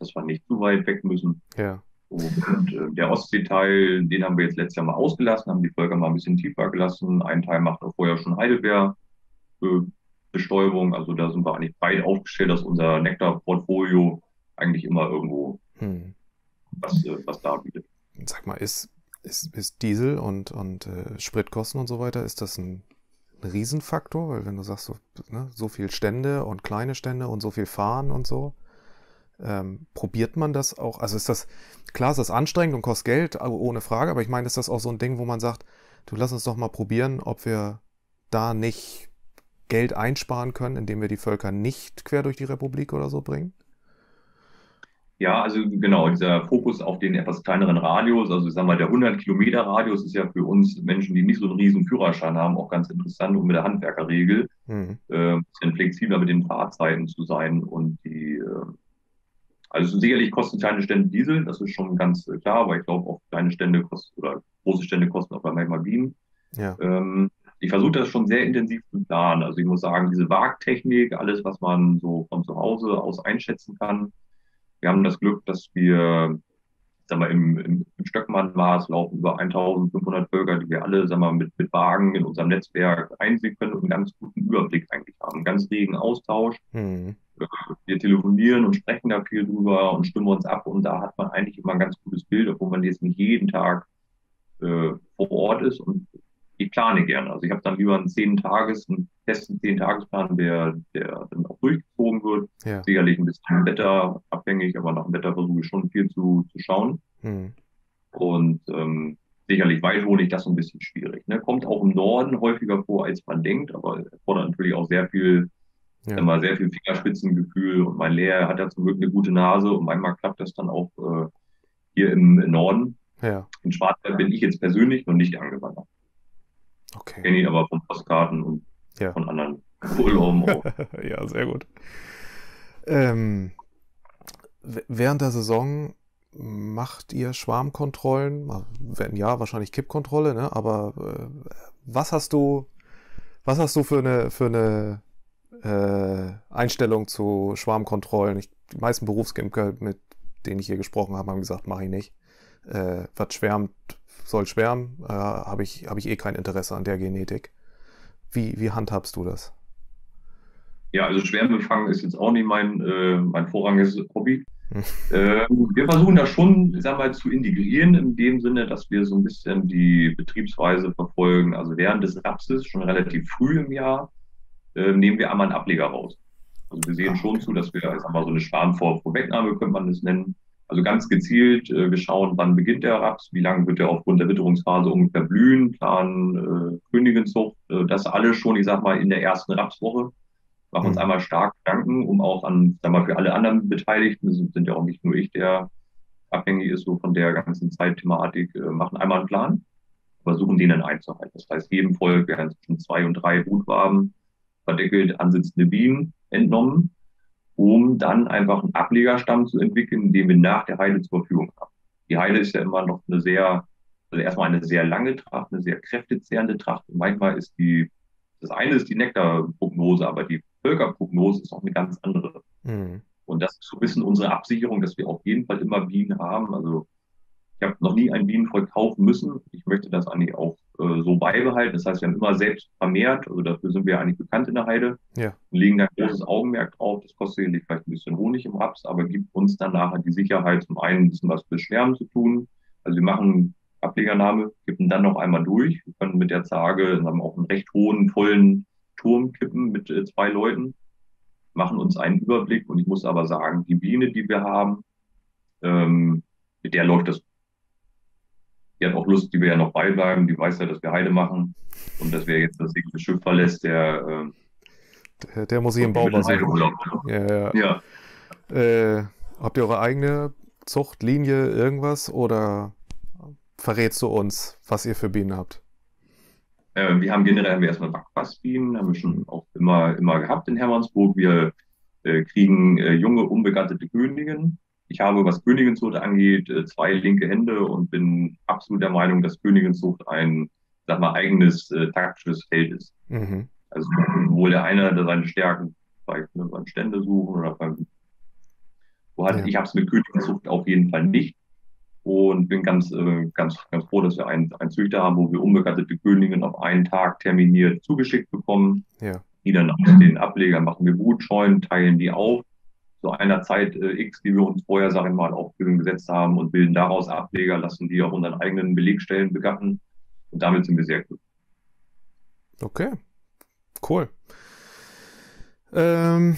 dass wir nicht zu weit weg müssen. Ja. Und äh, der Ostseeteil, den haben wir jetzt letztes Jahr mal ausgelassen, haben die Völker mal ein bisschen tiefer gelassen. Ein Teil macht auch vorher schon Heidelbeer. Äh, Bestäubung, also da sind wir eigentlich breit aufgestellt, dass unser Nektarportfolio eigentlich immer irgendwo hm. was, was da bietet. Sag mal, ist, ist, ist Diesel und, und äh, Spritkosten und so weiter, ist das ein, ein Riesenfaktor? Weil wenn du sagst, so, ne, so viel Stände und kleine Stände und so viel Fahren und so, ähm, probiert man das auch? Also ist das, klar ist das anstrengend und kostet Geld, ohne Frage, aber ich meine, ist das auch so ein Ding, wo man sagt, du lass uns doch mal probieren, ob wir da nicht Geld einsparen können, indem wir die Völker nicht quer durch die Republik oder so bringen? Ja, also genau, dieser Fokus auf den etwas kleineren Radius, also ich sag mal, der hundert Kilometer Radius ist ja für uns Menschen, die nicht so einen riesen Führerschein haben, auch ganz interessant, um mit der Handwerkerregel mhm. äh, ein bisschen flexibler mit den Fahrzeiten zu sein und die, äh, also sicherlich kosten kleine Stände Diesel, das ist schon ganz klar, aber ich glaube auch kleine Stände kosten oder große Stände kosten auch manchmal Bienen. Ja. Ähm, Ich versuche das schon sehr intensiv zu planen. Also ich muss sagen, diese Waagtechnik, alles, was man so von zu Hause aus einschätzen kann. Wir haben das Glück, dass wir, sagen wir, im, im Stöckmann-Maß laufen über eintausendfünfhundert Völker, die wir alle, sagen wir, mit, mit Wagen in unserem Netzwerk einsehen können und einen ganz guten Überblick eigentlich haben. Einen ganz regen Austausch. Mhm. Wir telefonieren und sprechen da viel drüber und stimmen uns ab. Und da hat man eigentlich immer ein ganz gutes Bild, obwohl man jetzt nicht jeden Tag äh, vor Ort ist. Und ich plane gerne. Also ich habe dann lieber einen zehn Tages, einen festen zehn Tagesplan, der, der dann auch durchgezogen wird. Ja. Sicherlich ein bisschen wetterabhängig, aber nach dem Wetter versuche ich schon viel zu, zu schauen. Mhm. Und ähm, sicherlich Weidehonig, das ist ein bisschen schwierig. Ne? Kommt auch im Norden häufiger vor, als man denkt, aber erfordert natürlich auch sehr viel, ja. sagen wir, sehr viel Fingerspitzengefühl. Und mein Lehrer hat ja zum Glück eine gute Nase und manchmal klappt das dann auch äh, hier im, im Norden. Ja. In Schwarzwald bin ich jetzt persönlich noch nicht angewandert. Okay. Kenne ihn aber von Postkarten und ja. von anderen Urlauben. Ja, sehr gut. Ähm, während der Saison macht ihr Schwarmkontrollen? Wenn ja, wahrscheinlich Kippkontrolle, ne? Aber äh, was hast du, was hast du für eine, für eine äh, Einstellung zu Schwarmkontrollen. Ich, die meisten Berufsgimker, mit denen ich hier gesprochen habe, haben gesagt, mache ich nicht. Äh, was schwärmt, soll schwärmen. Äh, habe ich, hab ich eh kein Interesse an der Genetik. Wie, wie handhabst du das? Ja, also Schwärmbefangen ist jetzt auch nicht mein, äh, mein vorrangiges Hobby. ähm, wir versuchen das schon, sagen wir mal, zu integrieren, in dem Sinne, dass wir so ein bisschen die Betriebsweise verfolgen. Also während des Rapses, schon relativ früh im Jahr, äh, nehmen wir einmal einen Ableger raus. Also wir sehen schon zu, dass wir, sagen wir mal, so eine Schwarmvorwegnahme, könnte man das nennen. Also ganz gezielt, äh, wir schauen, wann beginnt der Raps, wie lange wird er aufgrund der Witterungsphase ungefähr blühen, planen äh, Königinzucht, äh, das alles schon, ich sag mal, in der ersten Rapswoche. Machen uns einmal stark Gedanken, um auch an, sagen wir mal, für alle anderen Beteiligten, sind, sind ja auch nicht nur ich, der abhängig ist so von der ganzen Zeitthematik, äh, machen einmal einen Plan, versuchen den dann einzuhalten. Das heißt, jedem Volk werden zwischen zwei und drei Brutwaben verdeckelt ansitzende Bienen entnommen, um dann einfach einen Ablegerstamm zu entwickeln, den wir nach der Heide zur Verfügung haben. Die Heide ist ja immer noch eine sehr, also erstmal eine sehr lange Tracht, eine sehr kräftezehrende Tracht. Und manchmal ist die, das eine ist die Nektarprognose, aber die Völkerprognose ist auch eine ganz andere. Mhm. Und das ist so ein bisschen unsere Absicherung, dass wir auf jeden Fall immer Bienen haben. Also ich habe noch nie ein Bienenvolk kaufen müssen. Ich möchte das eigentlich auch äh, so beibehalten. Das heißt, wir haben immer selbst vermehrt. Also dafür sind wir eigentlich bekannt in der Heide. Ja. Wir legen da großes Augenmerk drauf. Das kostet vielleicht ein bisschen Honig im Raps, aber gibt uns dann nachher die Sicherheit, zum einen ein bisschen was für Schwärmen zu tun. Also wir machen Ablegernahme, kippen dann noch einmal durch. Wir können mit der Zarge haben auch einen recht hohen, vollen Turm kippen mit äh, zwei Leuten, machen uns einen Überblick. Und ich muss aber sagen, die Biene, die wir haben, ähm, mit der läuft das. Die hat auch Lust, die wir ja noch beibleiben. Die weiß ja, dass wir Heide machen und dass wer jetzt das Schiff verlässt, der ähm, der, der muss sich im Bau was ja, ja. ja. Äh, habt ihr eure eigene Zuchtlinie, irgendwas, oder verrätst du uns, was ihr für Bienen habt? Wir haben generell haben wir erstmal Backfassbienen, haben wir schon auch immer, immer gehabt in Hermannsburg. Wir äh, kriegen äh, junge, unbegattete Königinnen. Ich habe, was Königinzucht angeht, äh, zwei linke Hände und bin absolut der Meinung, dass Königinzucht ein, sag mal, eigenes äh, taktisches Feld ist. Mhm. Also sowohl der eine, der seine Stärken vielleicht ne, beim Stände suchen oder beim... Wo hat, ja. Ich habe es mit Königinzucht auf jeden Fall nicht. Und bin ganz, ganz, ganz froh, dass wir einen, einen Züchter haben, wo wir unbegattete Königinnen auf einen Tag terminiert zugeschickt bekommen. Ja. Die dann aus den Ablegern machen wir Brutscheuen, teilen die auf zu einer Zeit äh, X, die wir uns vorher, sag ich mal, auf Bildung gesetzt haben und bilden daraus Ableger, lassen die auf unseren eigenen Belegstellen begatten. Und damit sind wir sehr gut. Okay, cool. Ähm,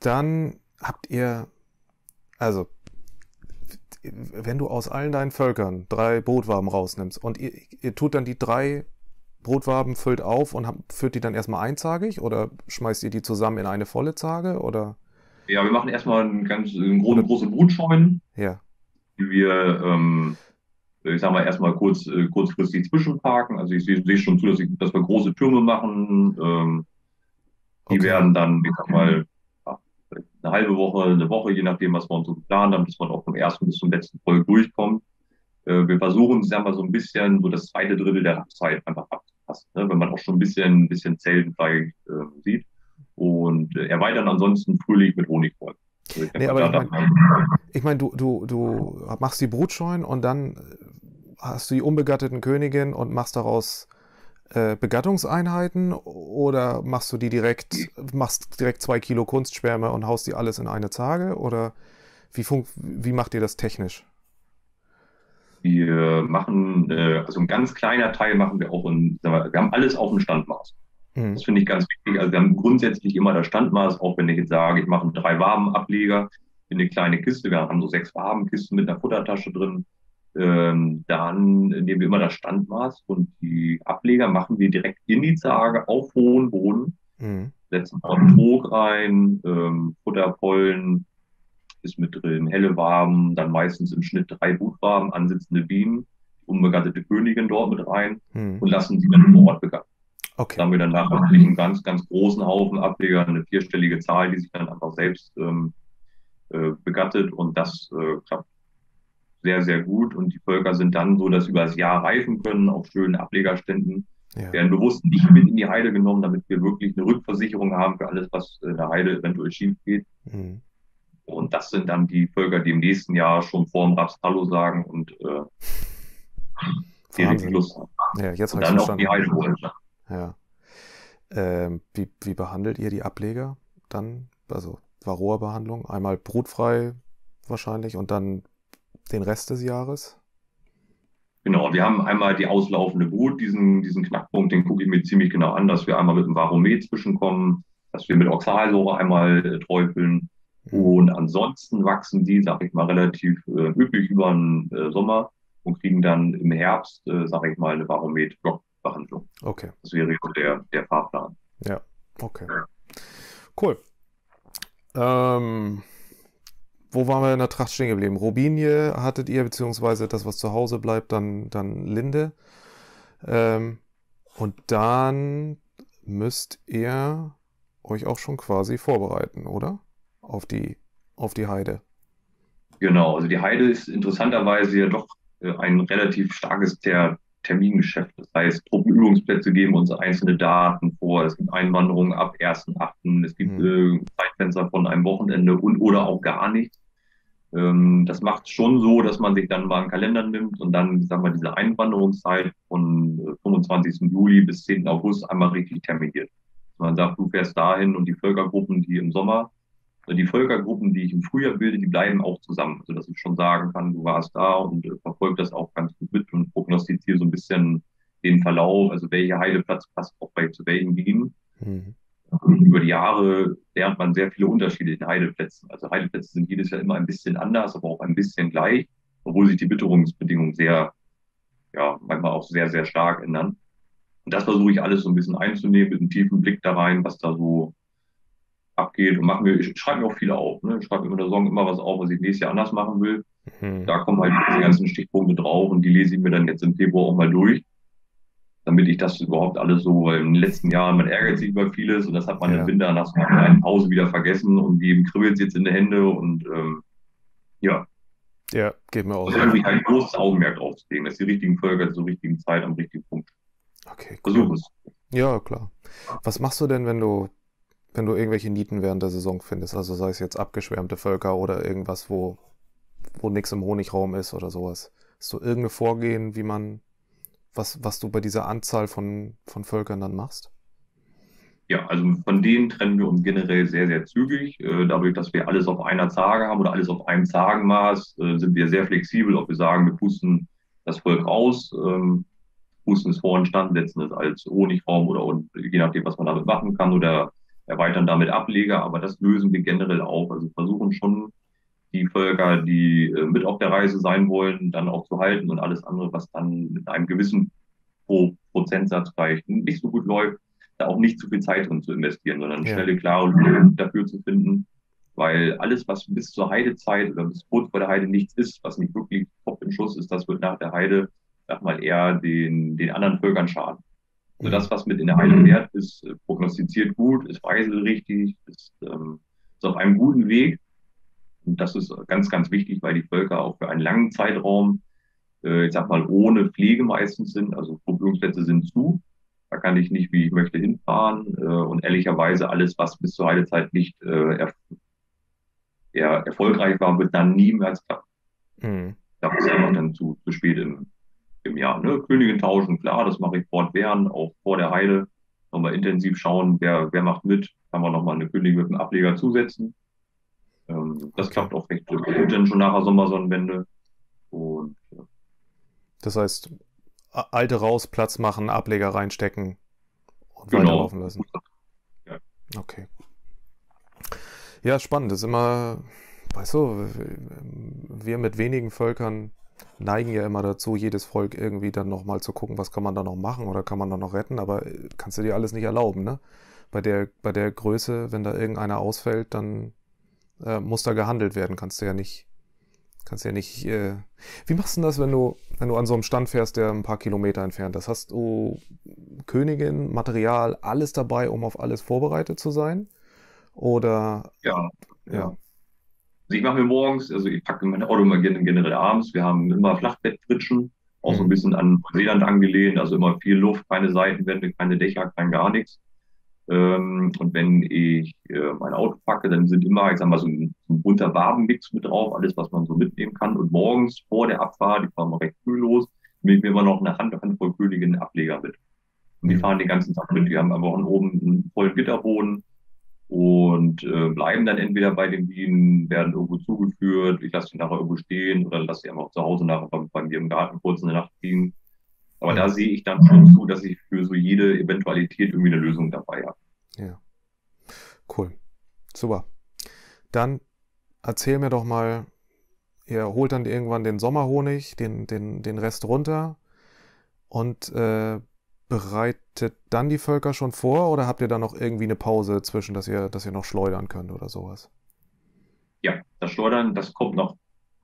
dann habt ihr, also wenn du aus allen deinen Völkern drei Brotwaben rausnimmst und ihr, ihr tut dann die drei Brotwaben, füllt auf und habt, führt die dann erstmal einzagig oder schmeißt ihr die zusammen in eine volle Zage? Oder? Ja, wir machen erstmal einen ganz, eine große, große Brutscheuen, ja. Die wir, ähm, ich sag mal, erstmal kurz, kurzfristig zwischenparken. Also ich sehe seh schon zu, dass, ich, dass wir große Türme machen. Ähm, die okay. werden dann, ich sag mal, eine halbe Woche, eine Woche, je nachdem, was wir uns so geplant haben, dass man auch vom ersten bis zum letzten Volk durchkommt. Äh, wir versuchen, sagen wir so ein bisschen, so das zweite Drittel der Rapszeit einfach abzupassen, ne? Wenn man auch schon ein bisschen, ein bisschen Zellen vielleicht äh, sieht. Und äh, erweitern ansonsten Frühling mit Honigvolk. Also ich nee, aber ich meine, ich mein, du, du, du machst die Brutscheuen und dann hast du die unbegatteten Königin und machst daraus Begattungseinheiten oder machst du die direkt, machst direkt zwei Kilo Kunstschwärme und haust die alles in eine Zage? Oder wie, funkt, wie macht ihr das technisch? Wir machen, also ein ganz kleiner Teil machen wir auch, in, wir haben alles auf dem Standmaß. Hm. Das finde ich ganz wichtig. Also wir haben grundsätzlich immer das Standmaß, auch wenn ich jetzt sage, ich mache einen Drei-Waben-Ableger in eine kleine Kiste. Wir haben so sechs Wabenkisten mit einer Futtertasche drin. Ähm, dann nehmen wir immer das Standmaß und die Ableger machen wir direkt in die Zarge auf hohen Boden, mhm. setzen auch Trog rein, ähm, Futterpollen ist mit drin, helle Waben, dann meistens im Schnitt drei Brutwaben, ansitzende Bienen, unbegattete Königin dort mit rein mhm. und lassen sie dann vor Ort begatten. Okay. Dann haben wir dann nachher einen ganz, ganz großen Haufen Ableger, eine vierstellige Zahl, die sich dann einfach selbst ähm, äh, begattet und das äh, klappt sehr, sehr gut und die Völker sind dann so, dass sie über das Jahr reifen können auf schönen Ablegerständen Ja. Werden bewusst nicht mit in die Heide genommen, damit wir wirklich eine Rückversicherung haben für alles, was in der Heide eventuell schief geht. Mhm. Und das sind dann die Völker, die im nächsten Jahr schon vor dem Raps Hallo sagen und äh, richtig Lust haben. Ja, jetzt und dann auch die Heide holen. Ja. Ähm, wie, wie behandelt ihr die Ableger dann? Also Varroa-Behandlung, einmal brutfrei wahrscheinlich und dann den Rest des Jahres? Genau, wir haben einmal die auslaufende Brut, diesen, diesen Knackpunkt, den gucke ich mir ziemlich genau an, dass wir einmal mit dem Varomet zwischenkommen, dass wir mit Oxalsäure einmal äh, träufeln. Und ansonsten wachsen die, sag ich mal, relativ äh, üppig über den äh, Sommer und kriegen dann im Herbst, äh, sag ich mal, eine Varomet-Block-Behandlung. Okay. Das wäre der, der Fahrplan. Ja, okay. Ja. Cool. Ähm, wo waren wir in der Tracht stehen geblieben? Robinie hattet ihr, beziehungsweise das, was zu Hause bleibt, dann, dann Linde. Ähm, und dann müsst ihr euch auch schon quasi vorbereiten, oder? Auf die, auf die Heide. Genau, also die Heide ist interessanterweise ja doch ein relativ starkes Ter- Termingeschäft. Das heißt, Truppenübungsplätze geben uns einzelne Daten vor. Es gibt Einwanderungen ab ersten achten Es gibt mhm. äh, Zeitfenster von einem Wochenende und oder auch gar nichts. Ähm, das macht es schon so, dass man sich dann mal einen Kalender nimmt und dann, sagen wir, diese Einwanderungszeit von fünfundzwanzigsten Juli bis zehnten August einmal richtig terminiert. Man sagt, du fährst dahin und die Völkergruppen, die im Sommer Die Völkergruppen, die ich im Frühjahr bilde, die bleiben auch zusammen. Also, dass ich schon sagen kann, du warst da und äh, verfolgt das auch ganz gut mit und prognostiziere so ein bisschen den Verlauf, also welcher Heideplatz passt auch bei zu welchen Bienen. Mhm. Über die Jahre lernt man sehr viele Unterschiede in Heideplätzen. Also Heideplätze sind jedes Jahr immer ein bisschen anders, aber auch ein bisschen gleich, obwohl sich die Witterungsbedingungen sehr, ja, manchmal auch sehr, sehr stark ändern. Und das versuche ich alles so ein bisschen einzunehmen, mit einem tiefen Blick da rein, was da so abgeht und machen wir, ich schreibe mir auch viele auf. Ne? Ich schreibe mir in der Saison immer was auf, was ich nächstes Jahr anders machen will. Mhm. Da kommen halt diese ganzen Stichpunkte drauf und die lese ich mir dann jetzt im Februar auch mal durch, damit ich das überhaupt alles so, weil in den letzten Jahren, man ärgert sich über vieles und das hat man ja im Winter nach so einer kleinen Pause wieder vergessen und jedem kribbelt es jetzt in die Hände und ähm, ja. Ja, geht mir auch. Also irgendwie kein großes Augenmerk draufzulegen, dass die richtigen Völker zur richtigen Zeit am richtigen Punkt. Okay, cool. Versuch es. Ja, klar. Was machst du denn, wenn du wenn du irgendwelche Nieten während der Saison findest, also sei es jetzt abgeschwärmte Völker oder irgendwas, wo, wo nichts im Honigraum ist oder sowas. Hast du irgendein Vorgehen, wie man, was, was du bei dieser Anzahl von, von Völkern dann machst? Ja, also von denen trennen wir uns generell sehr, sehr zügig. Dadurch, dass wir alles auf einer Zarge haben oder alles auf einem Zargenmaß, sind wir sehr flexibel, ob wir sagen, wir pusten das Volk aus, pusten es vor den Stand, setzen es als Honigraum oder und, je nachdem, was man damit machen kann oder erweitern damit Ableger, aber das lösen wir generell auf. Also versuchen schon, die Völker, die äh, mit auf der Reise sein wollen, dann auch zu halten und alles andere, was dann mit einem gewissen Pro Prozentsatz vielleicht nicht so gut läuft, da auch nicht zu viel Zeit drin zu investieren, sondern ja. schnelle, klare Lösungen dafür zu finden, weil alles, was bis zur Heidezeit oder bis kurz vor der Heide nichts ist, was nicht wirklich top im Schuss ist, das wird nach der Heide, sag mal, eher den, den anderen Völkern schaden. Also das, was mit in der Heide wert ist, prognostiziert gut, ist weise richtig, ist, ähm, ist auf einem guten Weg. Und das ist ganz, ganz wichtig, weil die Völker auch für einen langen Zeitraum, äh, ich sag mal, ohne Pflege meistens sind. Also Probierungsplätze sind zu. Da kann ich nicht, wie ich möchte, hinfahren. Äh, und ehrlicherweise alles, was bis zur Heidezeit nicht äh, er, er, erfolgreich war, wird dann niemals klappen. Mhm. Da ist einfach dann zu, zu spät im im Jahr. Ne? Königin tauschen, klar, das mache ich fortwährend, auch vor der Heide. Nochmal intensiv schauen, wer, wer macht mit. Kann man nochmal eine Königin mit einem Ableger zusetzen. Ähm, das okay. klappt auch recht gut. Und dann schon nach der Sommersonnenwende. Und, ja. Das heißt, alte raus, Platz machen, Ableger reinstecken und genau. weiterlaufen lassen. Ja. Okay. Ja, spannend. Das ist immer, weißt du, wir mit wenigen Völkern neigen ja immer dazu, jedes Volk irgendwie dann nochmal zu gucken, was kann man da noch machen oder kann man da noch retten, aber kannst du dir alles nicht erlauben, ne? Bei der, bei der Größe, wenn da irgendeiner ausfällt, dann äh, muss da gehandelt werden, kannst du ja nicht, kannst du ja nicht, äh... Wie machst du denn das, wenn du, wenn du an so einem Stand fährst, der ein paar Kilometer entfernt ist? Hast du Königin, Material, alles dabei, um auf alles vorbereitet zu sein? Oder... Ja, ja. ja. Ich mache mir morgens, also ich packe mein Auto mal generell abends, wir haben immer Flachbettpritschen, auch so ein bisschen an Neuseeland angelehnt, also immer viel Luft, keine Seitenwände, keine Dächer, kein gar nichts. Ähm, und wenn ich äh, mein Auto packe, dann sind immer, ich sag mal, so ein, so ein bunter Wabenmix mit drauf, alles, was man so mitnehmen kann. Und morgens vor der Abfahrt, die fahren wir recht früh los, nehme ich mir immer noch eine Hand, Handvoll Königinnen Ableger mit. Und die fahren den ganzen Tag mit. Wir haben am Wochenende oben einen vollen Gitterboden und äh, bleiben dann entweder bei den Bienen, werden irgendwo zugeführt, ich lasse sie nachher irgendwo stehen oder lasse sie einfach zu Hause nachher bei, bei mir im Garten kurz in der Nacht liegen. Aber da sehe ich dann schon zu, dass ich für so jede Eventualität irgendwie eine Lösung dabei habe. Ja, cool. Super. Dann erzähl mir doch mal, ihr holt dann irgendwann den Sommerhonig, den, den, den Rest runter und äh, bereitet dann die Völker schon vor oder habt ihr da noch irgendwie eine Pause zwischen, dass ihr, dass ihr noch schleudern könnt oder sowas? Ja, das Schleudern, das kommt noch.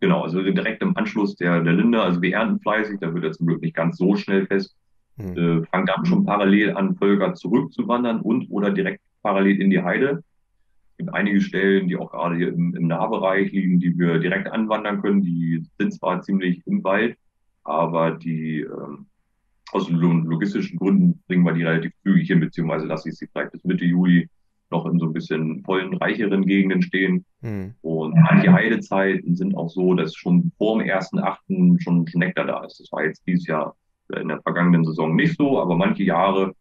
Genau, also direkt im Anschluss der, der Linde, also wir ernten fleißig, da wird er zum Glück nicht ganz so schnell fest. Mhm. Äh, fangen dann schon parallel an, Völker zurückzuwandern und oder direkt parallel in die Heide. Es gibt einige Stellen, die auch gerade hier im, im Nahbereich liegen, die wir direkt anwandern können. Die sind zwar ziemlich im Wald, aber die ähm, aus logistischen Gründen bringen wir die relativ zügig hin, beziehungsweise lasse ich sie vielleicht bis Mitte Juli noch in so ein bisschen vollen, reicheren Gegenden stehen. Mhm. Und manche Heidezeiten sind auch so, dass schon vor dem ersten achten schon Nektar da ist. Das war jetzt dieses Jahr in der vergangenen Saison nicht so, aber manche Jahre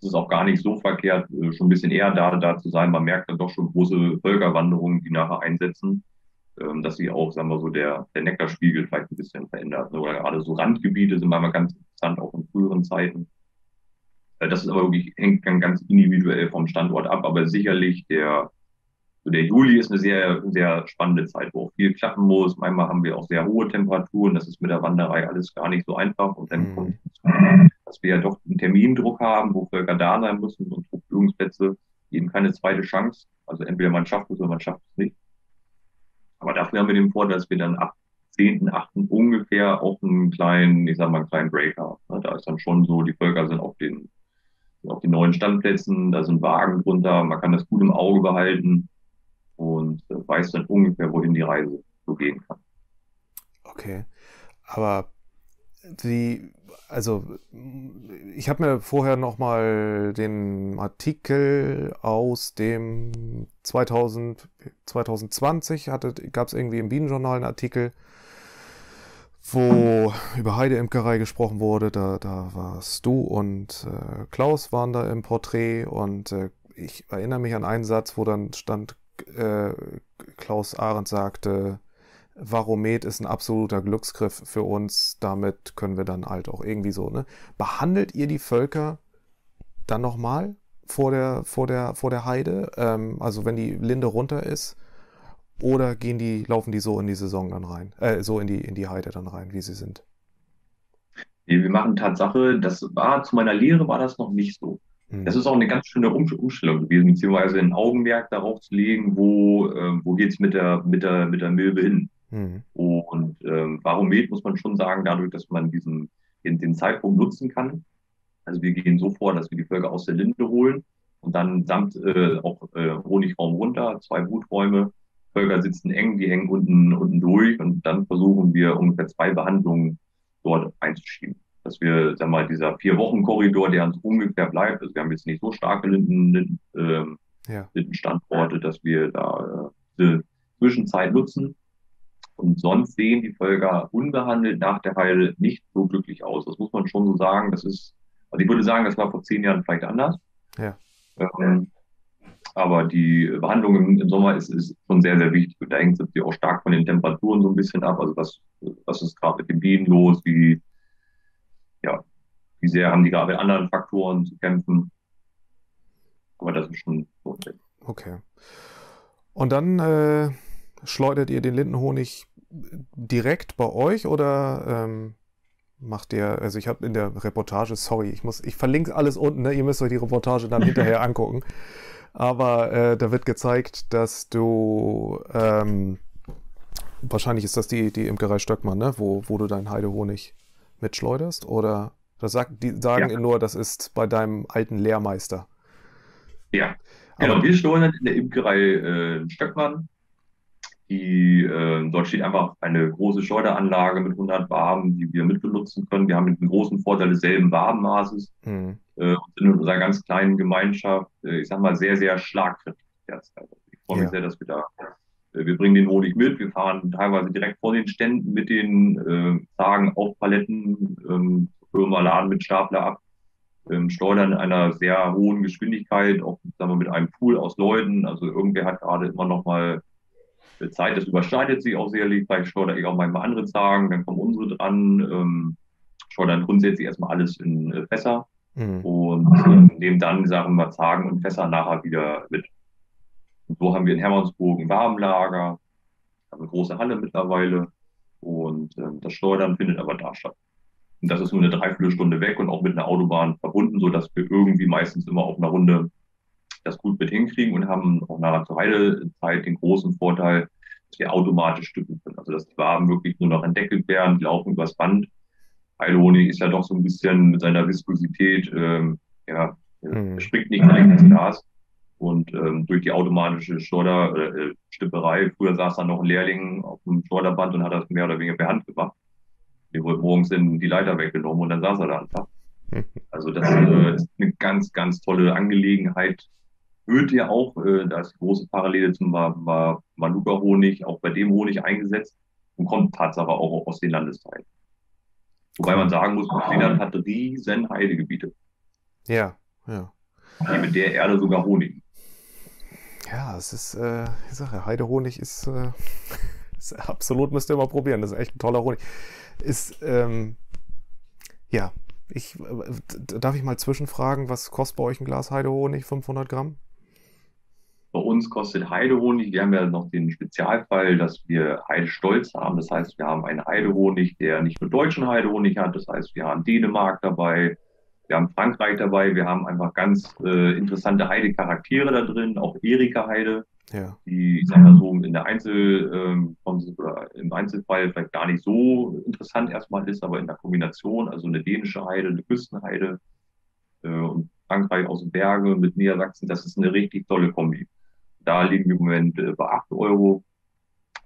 ist es auch gar nicht so verkehrt, schon ein bisschen eher da, da zu sein. Man merkt dann doch schon große Völkerwanderungen, die nachher einsetzen, dass sich auch, sagen wir so, der, der Nektarspiegel vielleicht ein bisschen verändert. Oder gerade so Randgebiete sind manchmal ganz interessant, auch in früheren Zeiten. Das ist aber wirklich, hängt dann ganz individuell vom Standort ab, aber sicherlich der, der Juli ist eine sehr, sehr spannende Zeit, wo auch viel klappen muss. Manchmal haben wir auch sehr hohe Temperaturen, das ist mit der Wanderei alles gar nicht so einfach. Und dann kommt es, dass wir ja doch einen Termindruck haben, wo Völker da sein müssen und Verfügungsplätze geben keine zweite Chance. Also entweder man schafft es oder man schafft es nicht. Aber dafür haben wir den Vorteil, dass wir dann ab zehnten achten ungefähr auch einen kleinen, ich sag mal, einen kleinen Break haben. Da ist dann schon so, die Völker sind auf den auf den neuen Standplätzen, da sind Wagen drunter, man kann das gut im Auge behalten und weiß dann ungefähr, wohin die Reise so gehen kann. Okay, aber die, also ich habe mir vorher nochmal den Artikel aus dem zweitausend, zwanzig zwanzig, gab es irgendwie im Bienenjournal einen Artikel, wo über Heideimkerei gesprochen wurde, da, da warst du und äh, Klaus waren da im Porträt und äh, ich erinnere mich an einen Satz, wo dann stand, äh, Klaus Arendt sagte, Varomet ist ein absoluter Glücksgriff für uns, damit können wir dann halt auch irgendwie so, ne? Behandelt ihr die Völker dann nochmal vor der, vor der, vor der Heide, ähm, also wenn die Linde runter ist? Oder gehen die, laufen die so in die Saison dann rein, äh, so in die, in die Heide dann rein, wie sie sind? Nee, wir machen Tatsache, das war, zu meiner Lehre war das noch nicht so. Hm. Das ist auch eine ganz schöne um Umstellung gewesen, beziehungsweise ein Augenmerk darauf zu legen, wo, äh, wo geht es mit der, mit, der, mit der Milbe hin. Hm. Und ähm, Varomet muss man schon sagen, dadurch, dass man diesen, den, den Zeitpunkt nutzen kann. Also wir gehen so vor, dass wir die Völker aus der Linde holen und dann samt äh, auch äh, Honigraum runter, zwei Bruträume. Völker sitzen eng, die hängen unten, unten durch und dann versuchen wir ungefähr zwei Behandlungen dort einzuschieben. Dass wir, sagen wir mal, dieser Vier-Wochen-Korridor, der uns ungefähr bleibt, also wir haben jetzt nicht so starke Linden, Linden, ja. Lindenstandorte, dass wir da äh, diese Zwischenzeit nutzen. Und sonst sehen die Völker unbehandelt nach der Heile nicht so glücklich aus. Das muss man schon so sagen. Das ist, also ich würde sagen, das war vor zehn Jahren vielleicht anders. Ja. Ähm, Aber die Behandlung im Sommer ist, ist schon sehr, sehr wichtig. Und da hängt es natürlich auch stark von den Temperaturen so ein bisschen ab. Also was, was ist gerade mit den Bienen los? Wie, ja, wie sehr haben die gerade mit anderen Faktoren zu kämpfen? Aber das ist schon so. Okay. Und dann äh, schleudert ihr den Lindenhonig direkt bei euch oder... Ähm macht ihr, also ich habe in der Reportage, sorry, ich muss, ich verlinke alles unten, ne? Ihr müsst euch die Reportage dann hinterher angucken, aber äh, da wird gezeigt, dass du, ähm, wahrscheinlich ist das die, die Imkerei Stöckmann, ne? wo, wo du deinen Heidehonig mitschleuderst oder das sagt, die sagen ja. Nur, das ist bei deinem alten Lehrmeister. Ja, aber, genau, wir schleudern in der Imkerei äh, Stöckmann Die, äh, dort steht einfach eine große Schleuderanlage mit hundert Waben, die wir mitbenutzen können. Wir haben den großen Vorteil desselben Wabenmaßes mhm. äh, und sind in unserer ganz kleinen Gemeinschaft, äh, ich sag mal, sehr, sehr schlagkräftig derzeit. Ich freue mich ja. sehr, dass wir da, äh, wir bringen den Honig mit, wir fahren teilweise direkt vor den Ständen mit den äh, Sagen auf Paletten, ähm, Firma laden mit Stapler ab, ähm, schleudern in einer sehr hohen Geschwindigkeit, auch sagen wir, mit einem Pool aus Leuten. Also irgendwer hat gerade immer noch mal Zeit, das überschneidet sich auch sicherlich, vielleicht schleudere ich auch manchmal andere Sagen, dann kommen unsere dran, ähm, schleudern grundsätzlich erstmal alles in äh, Fässer mhm. und äh, nehmen dann, sagen wir mal, Sagen und Fässer nachher wieder mit. Und so haben wir in Hermannsburg ein Wabenlager, haben eine große Halle mittlerweile und äh, das Schleudern findet aber da statt. Und das ist nur eine Dreiviertelstunde weg und auch mit einer Autobahn verbunden, sodass wir irgendwie meistens immer auf einer Runde das gut mit hinkriegen und haben auch nach der Heidezeit den großen Vorteil, dass wir automatisch stücken können. Also dass die Waben wirklich nur noch entdeckelt werden, die laufen übers Band. Heidehonig ist ja doch so ein bisschen mit seiner Viskosität, ähm, ja, mhm. er springt nicht gleich ins Glas. Und ähm, durch die automatische Schleuder, äh, Stipperei, früher saß dann noch ein Lehrling auf dem Schleuderband und hat das mehr oder weniger per Hand gemacht. Die wurden morgens in die Leiter weggenommen und dann saß er da einfach. Also das äh, ist eine ganz, ganz tolle Angelegenheit. Wird ja auch, äh, da ist die große Parallele zum Manuka-Honig, auch bei dem Honig eingesetzt und kommt Tatsache auch aus den Landesteilen. Wobei man sagen muss, Neuseeland hat riesen Heidegebiete. Ja, ja. Die mit der Erde sogar Honig. Ja, es ist, äh, ich sage ja, Heidehonig ist, äh, ist absolut, müsst ihr mal probieren, das ist echt ein toller Honig. Ist, ähm, ja, ich, äh, darf ich mal zwischenfragen, was kostet bei euch ein Glas Heidehonig, fünfhundert Gramm? Bei uns kostet Heidehonig, wir haben ja noch den Spezialfall, dass wir Heidestolz haben. Das heißt, wir haben einen Heidehonig, der nicht nur deutschen Heidehonig hat. Das heißt, wir haben Dänemark dabei, wir haben Frankreich dabei. Wir haben einfach ganz äh, interessante Heidecharaktere da drin, auch Erika-Heide, ja. die, ich sag mal so, in der Einzel, äh, oder im Einzelfall vielleicht gar nicht so interessant erstmal ist, aber in der Kombination, also eine dänische Heide, eine Küstenheide äh, und Frankreich aus den Bergen mit Niedersachsen, das ist eine richtig tolle Kombi. Da liegen wir im Moment bei acht Euro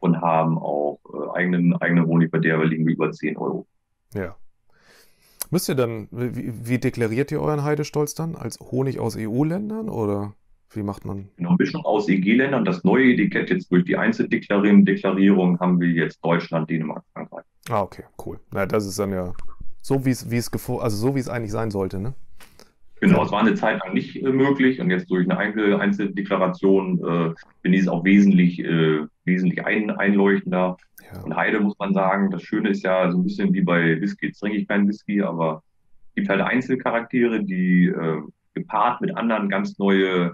und haben auch eigenen eigenen Honig, bei der liegen wir über zehn Euro. Ja. Müsst ihr dann, wie, wie deklariert ihr euren Heidestolz dann? Als Honig aus E U-Ländern oder wie macht man? Genau, Mischung aus E G-Ländern. Das neue Etikett jetzt durch die Einzeldeklarierung haben wir jetzt Deutschland, Dänemark, Frankreich. Ah, okay, cool. Na, das ist dann ja so, wie es, wie es gefo- also so, wie es eigentlich sein sollte, ne? Genau, es war eine Zeit lang nicht äh, möglich und jetzt durch eine Einzel- Einzeldeklaration äh, bin ich es auch wesentlich, äh, wesentlich ein- einleuchtender. Ja. Und Heide muss man sagen, das Schöne ist ja so ein bisschen wie bei Whisky, jetzt trinke ich keinen Whisky, aber es gibt halt Einzelcharaktere, die äh, gepaart mit anderen ganz neue,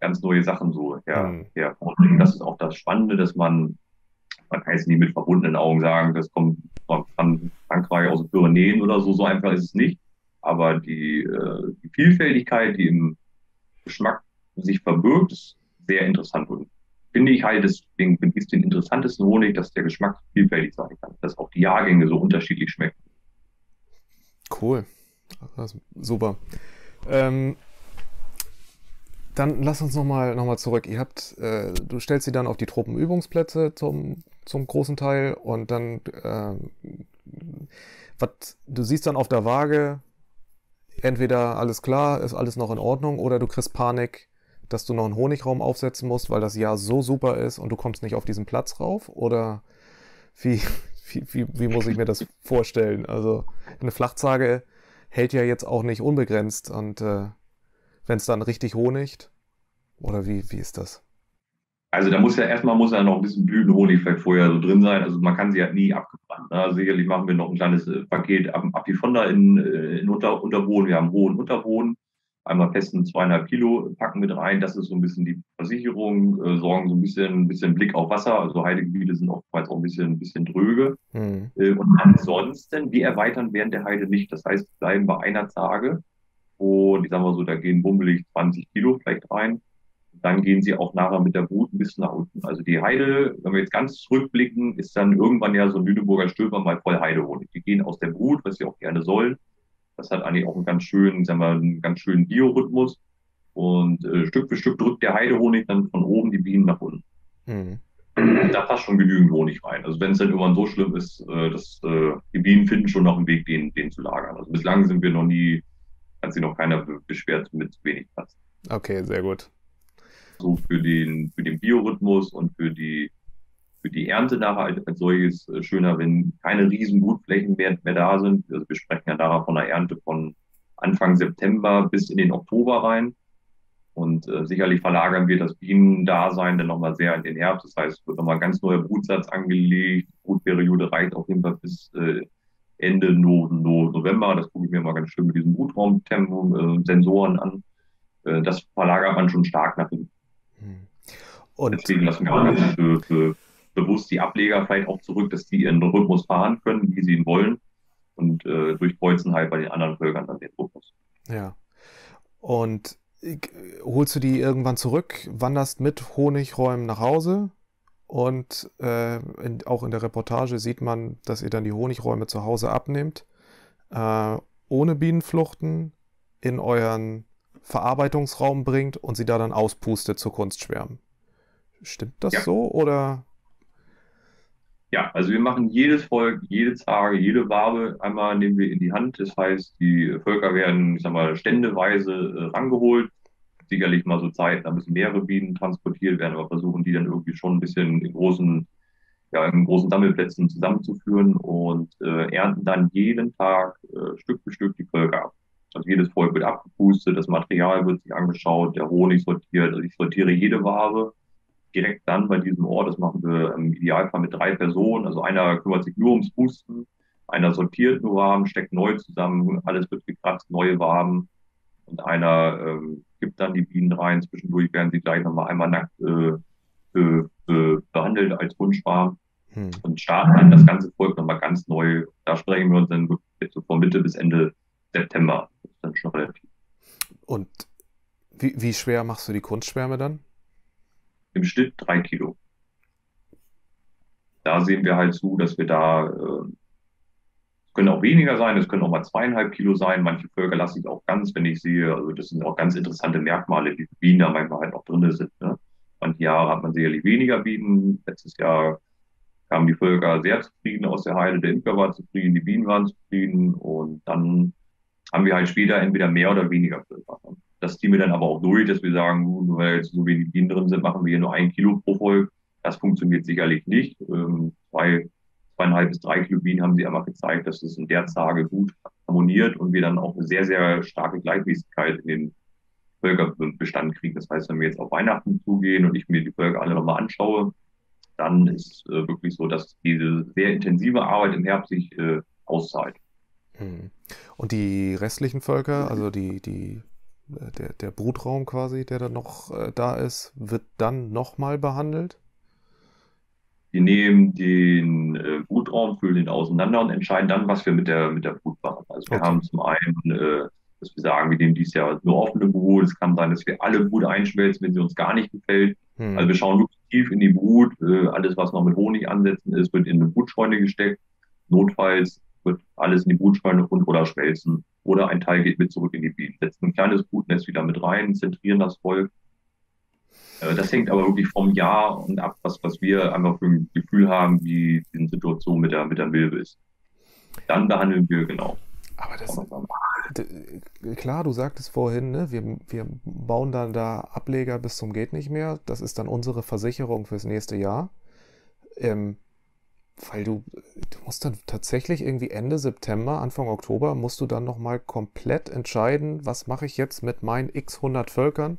ganz neue Sachen so her, mhm. hervorbringen. Das ist auch das Spannende, dass man, man kann jetzt nicht mit verbundenen Augen sagen, das kommt von Frankreich aus den Pyrenäen oder so, so einfach ist es nicht. Aber die, äh, die Vielfältigkeit, die im Geschmack sich verbirgt, ist sehr interessant. Und finde ich halt, deswegen finde ich es den interessantesten Honig, dass der Geschmack vielfältig sein kann, dass auch die Jahrgänge so unterschiedlich schmecken. Cool. Das ist super. Ähm, dann lass uns nochmal noch mal zurück. Ihr habt, äh, du stellst sie dann auf die Truppenübungsplätze zum, zum großen Teil und dann, äh, wat, du siehst dann auf der Waage, entweder alles klar, ist alles noch in Ordnung, oder du kriegst Panik, dass du noch einen Honigraum aufsetzen musst, weil das Jahr so super ist und du kommst nicht auf diesen Platz rauf? Oder wie, wie, wie, wie muss ich mir das vorstellen? Also eine Flachzage hält ja jetzt auch nicht unbegrenzt und äh, wenn es dann richtig honigt, oder wie, wie ist das? Also da muss ja erstmal muss ja noch ein bisschen Blütenhonig vielleicht vorher so drin sein. Also man kann sie halt nie abgebrannt. Ne? Sicherlich machen wir noch ein kleines äh, Paket ab, Apifonder in, äh, in Unter, Unterboden. Wir haben hohen Unterboden. Einmal festen zweieinhalb Kilo packen mit rein. Das ist so ein bisschen die Versicherung. Äh, sorgen so ein bisschen, ein bisschen Blick auf Wasser. Also Heidegebiete sind oftmals auch ein bisschen, ein bisschen dröge. Mhm. Äh, und ansonsten, wir erweitern während der Heide nicht. Das heißt, wir bleiben bei einer Tage. Und ich sag mal so, da gehen bummelig zwanzig Kilo vielleicht rein. Dann gehen sie auch nachher mit der Brut ein bisschen nach unten. Also die Heide, wenn wir jetzt ganz zurückblicken, ist dann irgendwann ja so ein Lüneburger Stülper mal voll Heidehonig. Die gehen aus der Brut, was sie auch gerne sollen. Das hat eigentlich auch einen ganz schönen, sagen wir, einen ganz schönen Biorhythmus. Und äh, Stück für Stück drückt der Heidehonig dann von oben die Bienen nach unten. Mhm. da passt schon genügend Honig rein. Also wenn es dann irgendwann so schlimm ist, dass die Bienen finden schon noch einen Weg, den, den zu lagern. Also bislang sind wir noch nie, hat sich noch keiner beschwert mit wenig Platz. Okay, sehr gut. So für den, für den Biorhythmus und für die, für die Ernte nachher als solches schöner, wenn keine riesen Brutflächen mehr, mehr da sind. Also wir sprechen ja nachher von einer Ernte von Anfang September bis in den Oktober rein. Und äh, sicherlich verlagern wir das Bienendasein dann nochmal sehr in den Herbst. Das heißt, es wird nochmal ein ganz neuer Brutsatz angelegt. Die Brutperiode reicht auf jeden Fall bis äh, Ende no no November. Das gucke ich mir mal ganz schön mit diesem Brutraumtempo, äh, Sensoren an. Äh, das verlagert man schon stark nach hinten. Und deswegen lassen wir auch ganz für, für bewusst die Ableger vielleicht auch zurück, dass die ihren Rhythmus fahren können, wie sie ihn wollen. Und äh, durchkreuzen halt bei den anderen Völkern dann den Rhythmus. Ja. Und holst du die irgendwann zurück, wanderst mit Honigräumen nach Hause und äh, in, auch in der Reportage sieht man, dass ihr dann die Honigräume zu Hause abnehmt, äh, ohne Bienenfluchten in euren Verarbeitungsraum bringt und sie da dann auspustet zu Kunstschwärmen. Stimmt das ja so oder? Ja, also wir machen jedes Volk, jede Zarge, jede Wabe einmal nehmen wir in die Hand. Das heißt, die Völker werden, ich sag mal, ständeweise äh, rangeholt. Sicherlich mal so Zeiten, da müssen mehrere Bienen transportiert werden, aber versuchen die dann irgendwie schon ein bisschen in großen, ja, in großen Sammelplätzen zusammenzuführen und äh, ernten dann jeden Tag äh, Stück für Stück die Völker ab. Also jedes Volk wird abgepustet, das Material wird sich angeschaut, der Honig sortiert. Also ich sortiere jede Wabe direkt dann bei diesem Ort. Das machen wir im Idealfall mit drei Personen. Also einer kümmert sich nur ums Pusten, einer sortiert nur Waben, steckt neu zusammen, alles wird gekratzt, neue Waben. Und einer ähm, gibt dann die Bienen rein. Zwischendurch werden sie gleich nochmal einmal nackt äh, be be behandelt als Wunschwaben. Hm. Und starten dann das ganze Volk nochmal ganz neu. Da sprechen wir uns dann so von Mitte bis Ende September. Das ist dann schon relativ. Und wie, wie schwer machst du die Kunstschwärme dann? Im Schnitt drei Kilo. Da sehen wir halt zu, dass wir da, äh, es können auch weniger sein, es können auch mal zweieinhalb Kilo sein. Manche Völker lasse ich auch ganz, wenn ich sehe, also das sind auch ganz interessante Merkmale, die Bienen da manchmal halt auch drin sind. Ne? Manche Jahre hat man sicherlich weniger Bienen. Letztes Jahr kamen die Völker sehr zufrieden aus der Heide, der Imker war zufrieden, die Bienen waren zufrieden und dann haben wir halt später entweder mehr oder weniger Völker. Das ziehen wir dann aber auch durch, dass wir sagen, nur weil jetzt so wenig Bienen drin sind, machen wir hier nur ein Kilo pro Volk. Das funktioniert sicherlich nicht. Ähm, zwei, zweieinhalb bis drei Kilo Bienen haben sie einfach gezeigt, dass es in der Zarge gut harmoniert und wir dann auch eine sehr, sehr starke Gleichmäßigkeit in den Völkerbestand kriegen. Das heißt, wenn wir jetzt auf Weihnachten zugehen und ich mir die Völker alle nochmal anschaue, dann ist äh, wirklich so, dass diese sehr intensive Arbeit im Herbst sich äh, auszahlt. Und die restlichen Völker, also die, die Der, der Brutraum quasi, der dann noch äh, da ist, wird dann nochmal behandelt? Wir nehmen den äh, Brutraum, füllen ihn auseinander und entscheiden dann, was wir mit der, mit der Brut machen. Also okay. Wir haben zum einen, äh, dass wir sagen, wir nehmen dieses Jahr nur offene Brut. Es kann sein, dass wir alle Brut einschmelzen, wenn sie uns gar nicht gefällt. Hm. Also wir schauen wirklich tief in die Brut. Äh, alles, was noch mit Honig ansetzen ist, wird in eine Brutscheune gesteckt. Notfalls wird alles in die Brutscheune und oder schmelzen. Oder ein Teil geht mit zurück in die Bienen. Setzen ein kleines Brutnest wieder mit rein, zentrieren das Volk. Das hängt aber wirklich vom Jahr und ab, was, was wir einfach für ein Gefühl haben, wie die Situation mit der, mit der Milbe ist. Dann behandeln wir genau. Aber das ist klar, du sagtest vorhin, ne? wir, wir bauen dann da Ableger bis zum geht nicht mehr. Das ist dann unsere Versicherung fürs nächste Jahr. Ähm, Weil du, du musst dann tatsächlich irgendwie Ende September, Anfang Oktober, musst du dann nochmal komplett entscheiden, was mache ich jetzt mit meinen x hundert Völkern?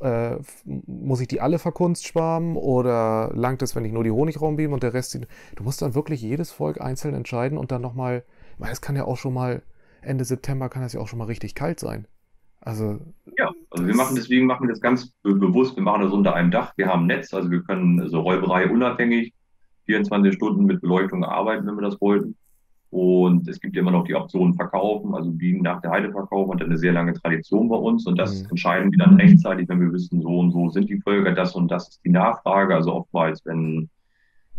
Äh, muss ich die alle verkunstschwarmen oder langt es, wenn ich nur die Honigraum beam und der Rest... Du musst dann wirklich jedes Volk einzeln entscheiden und dann nochmal... Weil es kann ja auch schon mal... Ende September kann das ja auch schon mal richtig kalt sein. Also... Ja. Also wir machen, deswegen machen wir das ganz bewusst. Wir machen das unter einem Dach. Wir haben ein Netz, also wir können so also Räuberei unabhängig vierundzwanzig Stunden mit Beleuchtung arbeiten, wenn wir das wollten. Und es gibt ja immer noch die Option verkaufen, also Bienen nach der Heide verkaufen, hat eine sehr lange Tradition bei uns. Und das mhm. entscheiden wir dann rechtzeitig, wenn wir wissen, so und so sind die Völker, das und das ist die Nachfrage. Also oftmals, wenn,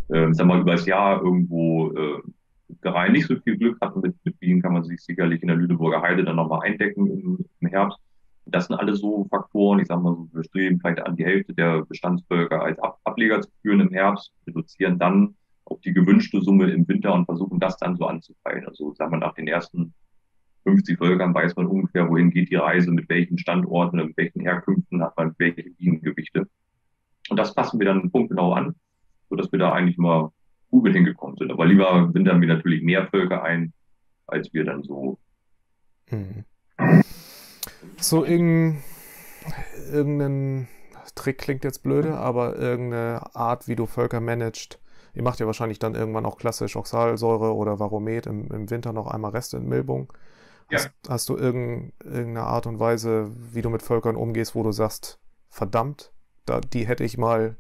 äh, ich sag mal, über das Jahr irgendwo äh, rein nicht so viel Glück hat mit, mit Bienen, kann man sich sicherlich in der Lüneburger Heide dann nochmal eindecken im, im Herbst. Das sind alles so Faktoren, ich sage mal, wir streben vielleicht an die Hälfte der Bestandsvölker als Ab- Ableger zu führen im Herbst, reduzieren dann auf die gewünschte Summe im Winter und versuchen das dann so anzufeilen. Also sagen wir, nach den ersten fünfzig Völkern weiß man ungefähr, wohin geht die Reise, mit welchen Standorten, mit welchen Herkünften hat man welche Bienengewichte. Und das passen wir dann punktgenau an, sodass wir da eigentlich mal gut mit hingekommen sind. Aber lieber wintern wir natürlich mehr Völker ein, als wir dann so... Hm. So irgendein, irgendein Trick klingt jetzt blöde, aber irgendeine Art, wie du Völker managst. Ihr macht ja wahrscheinlich dann irgendwann auch klassisch Oxalsäure oder Varomet im, im Winter noch einmal Restentmilbung. Ja. Hast, hast du irgendeine Art und Weise, wie du mit Völkern umgehst, wo du sagst, verdammt, da, die hätte ich mal,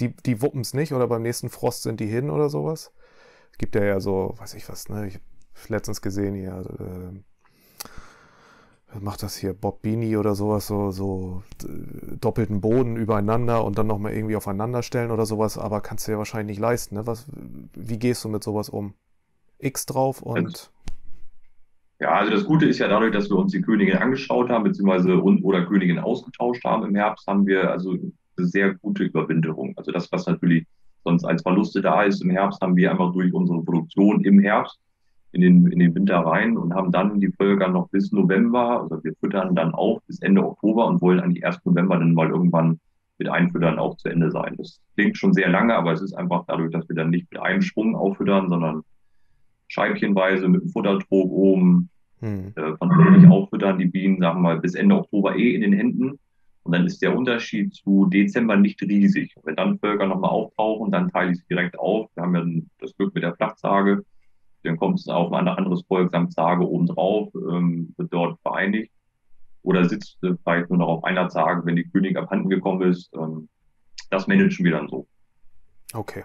die, die wuppen's nicht oder beim nächsten Frost sind die hin oder sowas? Es gibt ja ja so, weiß ich was, ne? Ich habe letztens gesehen hier, äh, macht das hier Bob Bini oder sowas, so, so doppelten Boden übereinander und dann nochmal irgendwie aufeinander stellen oder sowas, aber kannst du dir wahrscheinlich nicht leisten, ne? Was, wie gehst du mit sowas um? X drauf und... Ja, also das Gute ist ja dadurch, dass wir uns die Königin angeschaut haben, beziehungsweise und oder Königin ausgetauscht haben im Herbst, haben wir also eine sehr gute Überwinterung. Also das, was natürlich sonst als Verluste da ist im Herbst, haben wir einfach durch unsere Produktion im Herbst in den, in den Winter rein und haben dann die Völker noch bis November, also wir füttern dann auch bis Ende Oktober und wollen eigentlich erst November dann mal irgendwann mit Einfüttern auch zu Ende sein. Das klingt schon sehr lange, aber es ist einfach dadurch, dass wir dann nicht mit einem Schwung auffüttern, sondern scheibchenweise mit dem Futtertrog oben hm. äh, von Honig auffüttern, die Bienen, sagen wir mal, bis Ende Oktober eh in den Händen. Und dann ist der Unterschied zu Dezember nicht riesig. Wenn dann Völker nochmal auftauchen, dann teile ich sie direkt auf. Wir haben ja das Glück mit der Flachzarge. Dann kommt es auf ein anderes Volk samt Zarge oben drauf, ähm, wird dort vereinigt. Oder sitzt äh, vielleicht nur noch auf einer Zarge, wenn die Königin abhanden gekommen ist. Ähm, das managen wir dann so. Okay.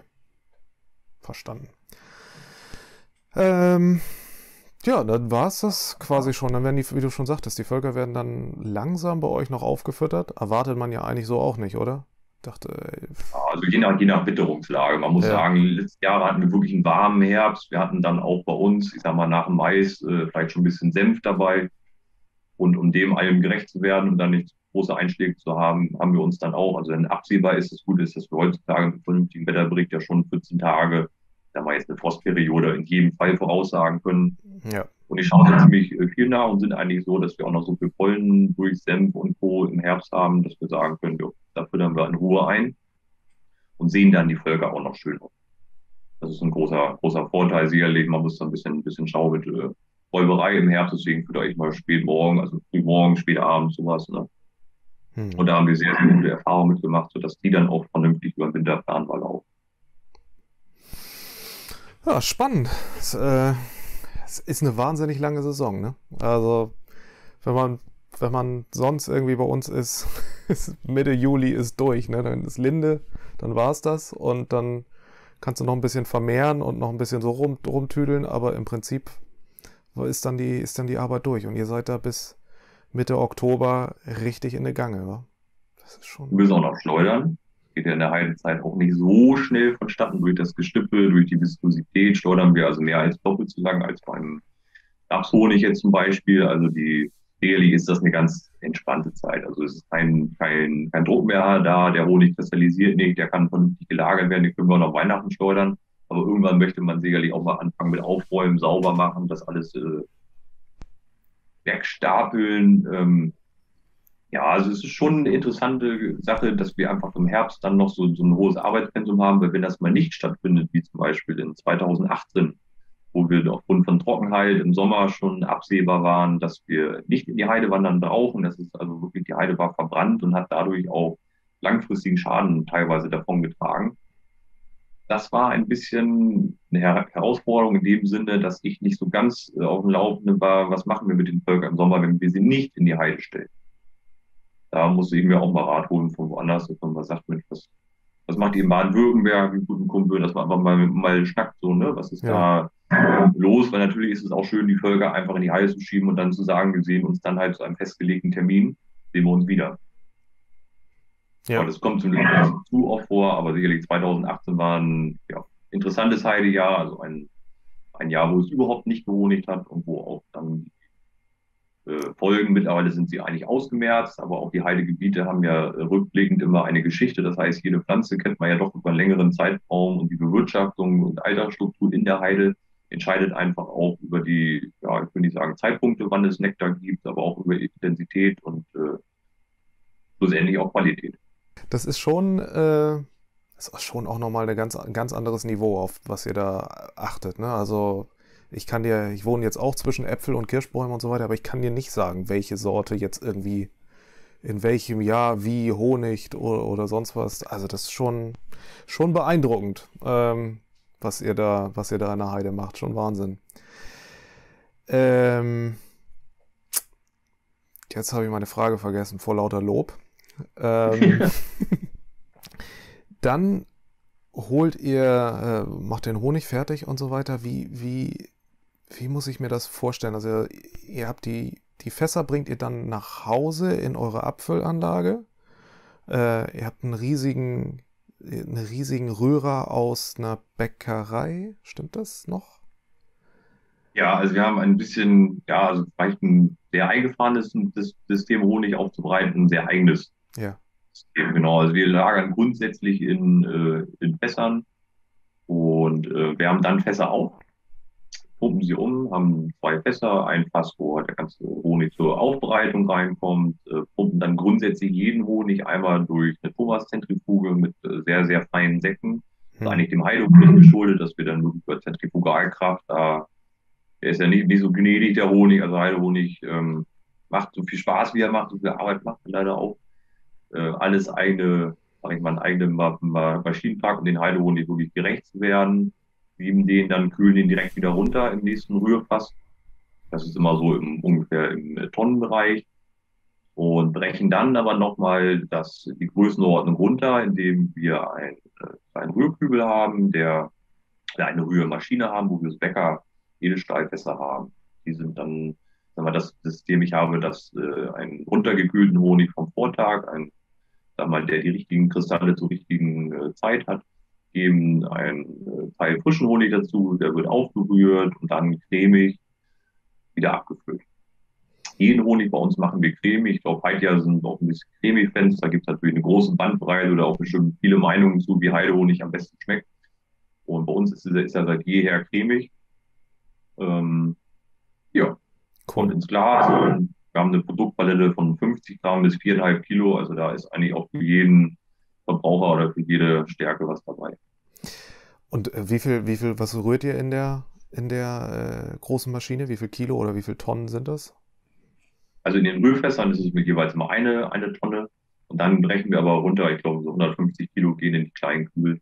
Verstanden. Ähm, ja, dann war es das quasi schon. Dann werden die, wie du schon sagtest, die Völker werden dann langsam bei euch noch aufgefüttert. Erwartet man ja eigentlich so auch nicht, oder? Dachte, also je nach, je nach Witterungslage. Man muss ja sagen, letztes Jahr hatten wir wirklich einen warmen Herbst. Wir hatten dann auch bei uns, ich sag mal, nach dem Mais äh, vielleicht schon ein bisschen Senf dabei. Und um dem allem gerecht zu werden und dann nicht große Einschläge zu haben, haben wir uns dann auch, also wenn absehbar ist, das Gute ist, dass wir heutzutage mit vernünftigen Wetterbericht ja schon vierzehn Tage, da wir jetzt eine Frostperiode in jedem Fall voraussagen können. Ja. Und ich schaue ziemlich viel nach und sind eigentlich so, dass wir auch noch so viel Pollen durch Senf und Co. im Herbst haben, dass wir sagen können, ja, da füttern wir in Ruhe ein und sehen dann die Völker auch noch schön aus. Das ist ein großer, großer Vorteil sicherlich. Man muss da ein bisschen, ein bisschen schauen mit äh, Räuberei im Herbst, deswegen fütter ich mal spät morgen, also früh morgen, spät abends, sowas. Ne? Hm. Und da haben wir sehr, sehr gute Erfahrungen mitgemacht, sodass die dann auch vernünftig über den Winter planen, weil auch. Ja, spannend. Das, äh Es ist eine wahnsinnig lange Saison, ne? Also, wenn man, wenn man sonst irgendwie bei uns ist, ist Mitte Juli ist durch, ne? Dann ist Linde, dann war es das und dann kannst du noch ein bisschen vermehren und noch ein bisschen so rum, rumtüdeln, aber im Prinzip ist dann, die, ist dann die Arbeit durch und ihr seid da bis Mitte Oktober richtig in der Gange, wa? Das ist schon... Wir müssen auch noch schleudern. Geht ja in der Heidezeit auch nicht so schnell vonstatten. Durch das Gestippel, durch die Viskosität schleudern wir also mehr als doppelt so lang als beim Rapshonig jetzt zum Beispiel. Also die Deli ist das eine ganz entspannte Zeit. Also es ist kein, kein, kein Druck mehr da, der Honig kristallisiert nicht, der kann vernünftig gelagert werden, den können wir auch noch Weihnachten schleudern. Aber irgendwann möchte man sicherlich auch mal anfangen mit Aufräumen, sauber machen, das alles äh, wegstapeln, ähm, ja, also es ist schon eine interessante Sache, dass wir einfach im Herbst dann noch so, so ein hohes Arbeitspensum haben, weil wenn das mal nicht stattfindet, wie zum Beispiel in zweitausendachtzehn, wo wir aufgrund von Trockenheit im Sommer schon absehbar waren, dass wir nicht in die Heide wandern brauchen. Das ist also wirklich, die Heide war verbrannt und hat dadurch auch langfristigen Schaden teilweise davon getragen. Das war ein bisschen eine Her- Herausforderung in dem Sinne, dass ich nicht so ganz äh, auf dem Laufenden war, was machen wir mit den Völkern im Sommer, wenn wir sie nicht in die Heide stellen. Da muss ich mir auch mal Rat holen von woanders, dass man mal sagt, Mensch, was, was macht ihr in Baden-Württemberg, einen guten Kumpel, dass man einfach mal, mal schnackt, so, ne? Was ist ja da los? Weil natürlich ist es auch schön, die Völker einfach in die Heide zu schieben und dann zu sagen, wir sehen uns dann halt zu einem festgelegten Termin, sehen wir uns wieder. Ja. Aber das kommt zum Glück nicht zu oft vor, aber sicherlich zweitausendachtzehn war ein ja, interessantes Heidejahr, also ein, ein Jahr, wo es überhaupt nicht gehonigt hat und wo auch dann äh, Folgen. Mittlerweile sind sie eigentlich ausgemerzt, aber auch die Heidegebiete haben ja äh, rückblickend immer eine Geschichte. Das heißt, jede Pflanze kennt man ja doch über einen längeren Zeitraum und die Bewirtschaftung und Altersstruktur in der Heide entscheidet einfach auch über die, ja, ich will nicht sagen Zeitpunkte, wann es Nektar gibt, aber auch über Intensität und äh, schlussendlich auch Qualität. Das ist schon, äh, das ist schon auch nochmal ein ganz, ganz anderes Niveau, auf was ihr da achtet, ne? Also ich kann dir, ich wohne jetzt auch zwischen Äpfel und Kirschbäumen und so weiter, aber ich kann dir nicht sagen, welche Sorte jetzt irgendwie in welchem Jahr wie Honig oder, oder sonst was. Also das ist schon, schon beeindruckend, ähm, was ihr da, was ihr da in der Heide macht. Schon Wahnsinn. Ähm, jetzt habe ich meine Frage vergessen, vor lauter Lob. Ähm, ja. Dann holt ihr, äh, macht den Honig fertig und so weiter. Wie, wie, wie muss ich mir das vorstellen? Also ihr, ihr habt die, die Fässer, bringt ihr dann nach Hause in eure Abfüllanlage. Äh, ihr habt einen riesigen, einen riesigen Röhrer aus einer Bäckerei. Stimmt das noch? Ja, also wir haben ein bisschen, ja, also vielleicht ein sehr eingefahrenes System, Honig aufzubereiten, ein sehr eigenes. Ja. Genau, also wir lagern grundsätzlich in, äh, in Fässern und äh, wir haben dann Fässer auf, pumpen sie um, haben zwei Fässer, ein Fass, wo der ganze Honig zur Aufbereitung reinkommt, äh, pumpen dann grundsätzlich jeden Honig einmal durch eine Thomas-Zentrifuge mit äh, sehr, sehr feinen Säcken. Das ist eigentlich dem Heidehonig geschuldet, dass wir dann wirklich über Zentrifugalkraft, da äh, ist ja nicht, nicht so gnädig der Honig, also Heidehonig ähm, macht so viel Spaß, wie er macht, so viel Arbeit macht er leider auch. Alles eigene, sag ich mal, einen eigenen Maschinenpark, um den Heidehonig wirklich gerecht zu werden. Sieben den, dann kühlen den direkt wieder runter im nächsten Rührfass. Das ist immer so im, ungefähr im Tonnenbereich. Und brechen dann aber nochmal die Größenordnung runter, indem wir ein, einen Rührkübel haben, der, der eine Rührmaschine haben, wo wir das Bäcker Edelstahlfässer haben. Die sind dann, sagen wir, das System, ich habe, dass äh, einen runtergekühlten Honig vom Vortag, ein Sag mal, der die richtigen Kristalle zur richtigen äh, Zeit hat, eben ein äh, Teil frischen Honig dazu, der wird aufgerührt und dann cremig wieder abgefüllt. Jeden Honig bei uns machen wir cremig. Ich glaube, Heidja sind auch ein bisschen cremig-Fans. Da gibt es natürlich eine große Bandbreite oder auch bestimmt viele Meinungen zu, wie Heidehonig am besten schmeckt. Und bei uns ist, ist er seit jeher cremig. Ähm, ja, kommt ins Glas und wir haben eine Produktpalette von fünfzig Gramm bis vier Komma fünf Kilo, also da ist eigentlich auch für jeden Verbraucher oder für jede Stärke was dabei. Und wie viel, wie viel, was rührt ihr in der, in der äh, großen Maschine? Wie viel Kilo oder wie viel Tonnen sind das? Also in den Rührfässern ist es mit jeweils mal eine, eine Tonne und dann brechen wir aber runter, ich glaube so hundertfünfzig Kilo gehen in die kleinen Kübel.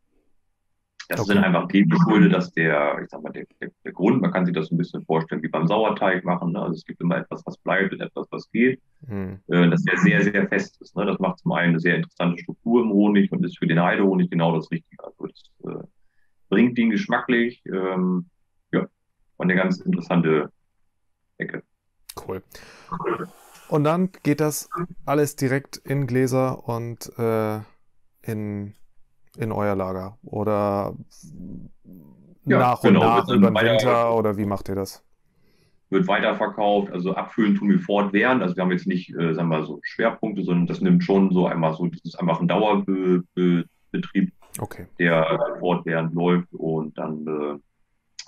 Das okay. sind einfach dem geschuldet, dass der, ich sag mal, der, der, der Grund, man kann sich das ein bisschen vorstellen, wie beim Sauerteig machen, ne? Also es gibt immer etwas, was bleibt und etwas, was geht, hm. äh, dass der sehr, sehr fest ist, ne? Das macht zum einen eine sehr interessante Struktur im Honig und ist für den Heidehonig genau das Richtige. Also das äh, bringt ihn geschmacklich, ähm, ja, und eine ganz interessante Ecke. Cool. cool. Und dann geht das alles direkt in Gläser und äh, in... in euer Lager oder ja, nach und genau. nach über den Winter oder wie macht ihr das? Wird weiterverkauft, also abfüllen tun wir fortwährend, also wir haben jetzt nicht, äh, sagen wir so Schwerpunkte, sondern das nimmt schon so einmal so, das ist einfach ein Dauerbetrieb, okay. der fortwährend läuft und dann, äh,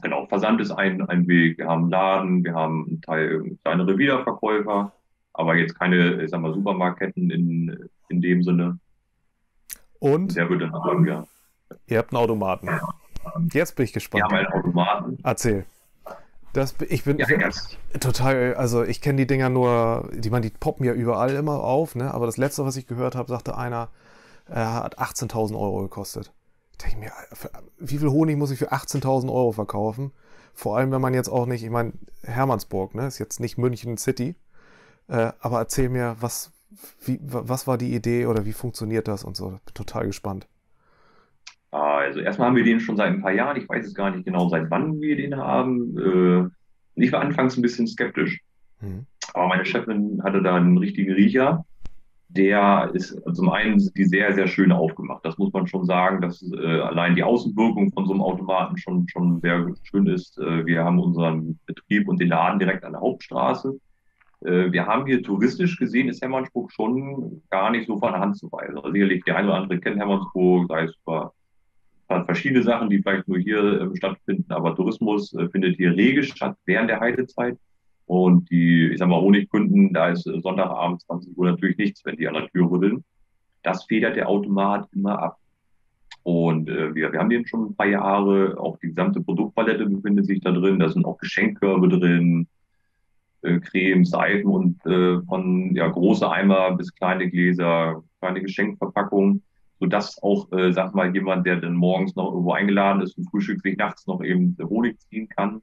genau, Versand ist ein, ein Weg, wir haben einen Laden, wir haben einen Teil kleinere Wiederverkäufer, aber jetzt keine, ich sag mal, Supermarktketten in, in dem Sinne. Und der wird dann haben, ja. Ihr habt einen Automaten. Jetzt bin ich gespannt. Ja, einen Automaten. Erzähl. Das, ich bin ja, total, also ich kenne die Dinger nur, die, man, die poppen ja überall immer auf, ne? Aber das letzte, was ich gehört habe, sagte einer, er hat achtzehntausend Euro gekostet. Ich denke mir, wie viel Honig muss ich für achtzehntausend Euro verkaufen? Vor allem, wenn man jetzt auch nicht, ich meine, Hermannsburg, ne? Ist jetzt nicht München City. Äh, aber erzähl mir, was... Wie, was war die Idee oder wie funktioniert das und so? Bin total gespannt. Also erstmal haben wir den schon seit ein paar Jahren. Ich weiß es gar nicht genau, seit wann wir den haben. Ich war anfangs ein bisschen skeptisch. Mhm. Aber meine Chefin hatte da einen richtigen Riecher. Der ist zum einen die sehr, sehr schön aufgemacht. Das muss man schon sagen, dass allein die Außenwirkung von so einem Automaten schon, schon sehr schön ist. Wir haben unseren Betrieb und den Laden direkt an der Hauptstraße. äh, wir haben hier touristisch gesehen, ist Hermannsburg schon gar nicht so von der Hand zu weisen. Also sicherlich, die eine oder andere kennt Hermannsburg, sei es über verschiedene Sachen, die vielleicht nur hier äh, stattfinden, aber Tourismus äh, findet hier rege statt während der Heidezeit. Und die, ich sag mal, Honigkunden, da ist äh, Sonntagabend zwanzig Uhr natürlich nichts, wenn die an der Tür rütteln. Das federt der Automat immer ab. Und äh, wir, wir haben den schon ein paar Jahre, auch die gesamte Produktpalette befindet sich da drin, da sind auch Geschenkkörbe drin, äh, Creme, Seifen und äh, von ja, große Eimer bis kleine Gläser, kleine Geschenkverpackungen, sodass auch, äh, sag mal, jemand, der dann morgens noch irgendwo eingeladen ist und Frühstück sich nachts noch eben Honig ziehen kann.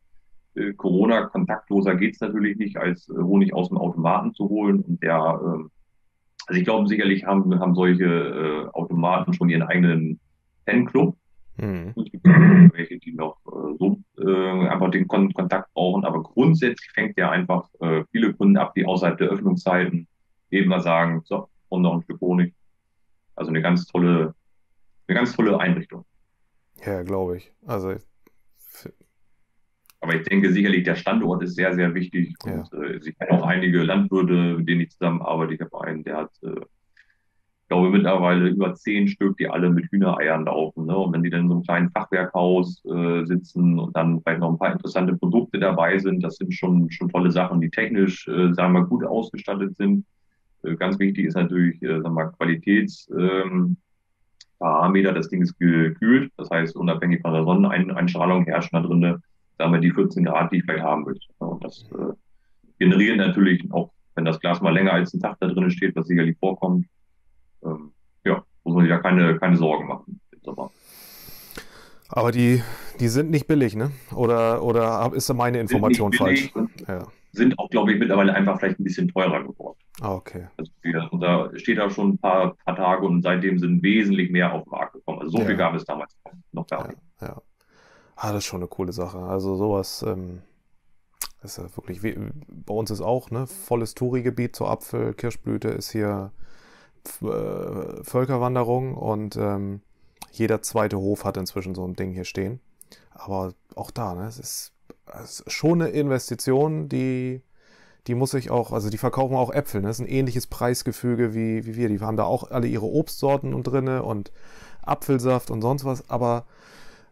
Äh, Corona, kontaktloser geht es natürlich nicht, als Honig aus dem Automaten zu holen. Und der, äh, also ich glaube, sicherlich haben, haben solche äh, Automaten schon ihren eigenen Fanclub. Mhm. Es gibt welche, die noch äh, so äh, einfach den Kon Kontakt brauchen, aber grundsätzlich fängt ja einfach äh, viele Kunden ab, die außerhalb der Öffnungszeiten eben mal sagen, so, und noch ein Stück Honig. Also eine ganz tolle, eine ganz tolle Einrichtung. Ja, glaube ich. Also ich... Aber ich denke sicherlich, der Standort ist sehr, sehr wichtig. Und ja. äh, ich kenne auch einige Landwirte, mit denen ich zusammenarbeite. Ich habe einen, der hat äh, ich glaube mittlerweile über zehn Stück, die alle mit Hühnereiern laufen. Ne? Und wenn die dann in so einem kleinen Fachwerkhaus äh, sitzen und dann vielleicht noch ein paar interessante Produkte dabei sind, das sind schon, schon tolle Sachen, die technisch, äh, sagen wir mal, gut ausgestattet sind. Äh, ganz wichtig ist natürlich, äh, sagen wir mal, Qualitätsparameter. Ähm, das Ding ist gekühlt, das heißt, unabhängig von der Sonneneinstrahlung herrschen da drin, sagen wir, die vierzehn Grad, die ich vielleicht haben möchte. Ne? Und das äh, generiert natürlich auch, wenn das Glas mal länger als einen Tag da drin steht, was sicherlich vorkommt, ja, muss man sich ja keine, keine Sorgen machen. Aber die, die sind nicht billig, ne? Oder, oder ist meine Information falsch? Ja. Sind auch, glaube ich, mittlerweile einfach vielleicht ein bisschen teurer geworden. Ah, okay. Also, da steht da schon ein paar, paar Tage und seitdem sind wesentlich mehr auf den Markt gekommen. Also so ja. viel gab es damals noch gar nicht. Ja, ja. Ah, das ist schon eine coole Sache. Also sowas... Ähm ist ja wirklich, bei uns ist auch, ne, volles Touri-Gebiet zur Apfel, Kirschblüte ist hier Völkerwanderung und ähm, jeder zweite Hof hat inzwischen so ein Ding hier stehen. Aber auch da, ne, es ist, es ist schon eine Investition, die, die muss ich auch, also die verkaufen auch Äpfel, ne? Das ist ein ähnliches Preisgefüge wie, wie wir. Die haben da auch alle ihre Obstsorten und drinne und Apfelsaft und sonst was, aber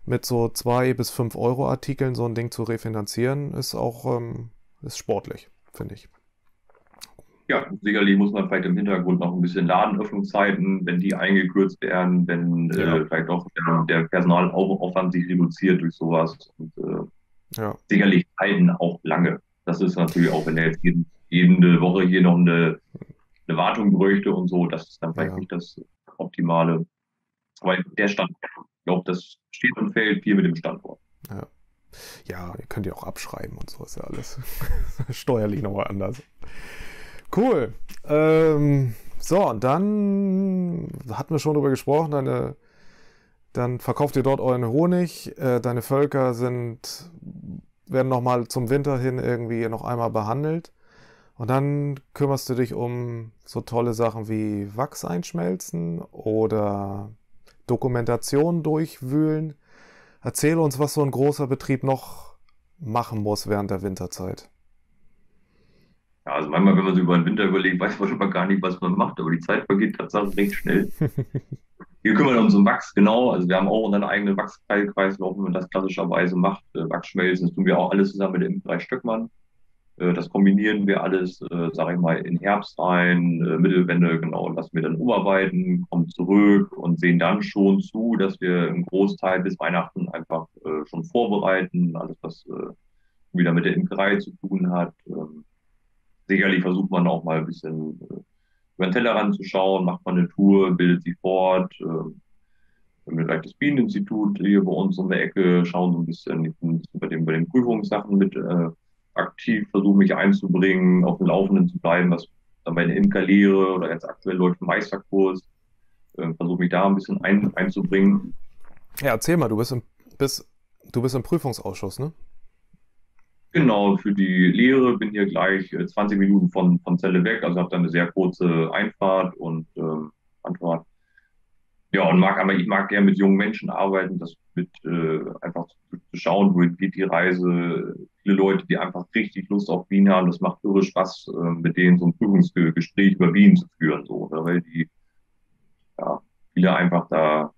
mit so zwei bis fünf Euro Artikeln so ein Ding zu refinanzieren, ist auch ähm, ist sportlich, finde ich. Ja, sicherlich muss man vielleicht im Hintergrund noch ein bisschen Ladenöffnungszeiten, wenn die eingekürzt werden, wenn ja. äh, vielleicht auch der, der Personalaufwand sich reduziert durch sowas. Und, äh, ja. Sicherlich halten auch lange. Das ist natürlich auch, wenn der jetzt jede, jede Woche hier noch eine, eine Wartung bräuchte und so, das ist dann vielleicht ja. nicht das Optimale. Aber der Standort, ich glaube, das steht und fällt viel mit dem Standort. Ja. Ja, ihr könnt ja auch abschreiben und so, ist ja alles steuerlich nochmal anders. Cool. Ähm, so, und dann hatten wir schon drüber gesprochen, deine, dann verkauft ihr dort euren Honig, äh, deine Völker sind, werden nochmal zum Winter hin irgendwie noch einmal behandelt und dann kümmerst du dich um so tolle Sachen wie Wachs einschmelzen oder Dokumentation durchwühlen. Erzähl uns, was so ein großer Betrieb noch machen muss während der Winterzeit. Ja, also manchmal, wenn man sich über den Winter überlegt, weiß man schon mal gar nicht, was man macht, aber die Zeit vergeht tatsächlich recht schnell. Hier kümmern wir uns um Wachs, genau. Also wir haben auch unseren eigenen Wachskreislauf, wenn man das klassischerweise macht. Wachsschmelzen, das tun wir auch alles zusammen mit der Imkerei Stöckmann. Das kombinieren wir alles, sage ich mal, in Herbst rein, Mittelwende, genau, und lassen wir dann umarbeiten, kommen zurück und sehen dann schon zu, dass wir im Großteil bis Weihnachten einfach schon vorbereiten, alles, was wieder mit der Imkerei zu tun hat. Sicherlich versucht man auch mal ein bisschen über den Tellerrand zu schauen, macht man eine Tour, bildet sie fort. Wir haben vielleicht das Bieneninstitut hier bei uns um die Ecke, schauen so ein bisschen bei den, bei den Prüfungssachen mit äh, aktiv, versuche mich einzubringen, auf dem Laufenden zu bleiben, was dann meine Imkerlehre oder ganz aktuell läuft im Meisterkurs, äh, versuche mich da ein bisschen ein, einzubringen. Ja, erzähl mal, du bist im, bist, du bist im Prüfungsausschuss, ne? Genau, für die Lehre bin hier gleich zwanzig Minuten von, von Celle weg, also habe da eine sehr kurze Einfahrt und ähm, Anfahrt. Ja, und mag, aber ich mag gerne mit jungen Menschen arbeiten, das mit äh, einfach zu, zu schauen, wohin geht die Reise, viele Leute, die einfach richtig Lust auf Bienen haben. Das macht irre Spaß, äh, mit denen so ein Prüfungsgespräch über Bienen zu führen, so, oder? Weil die, ja, viele einfach da,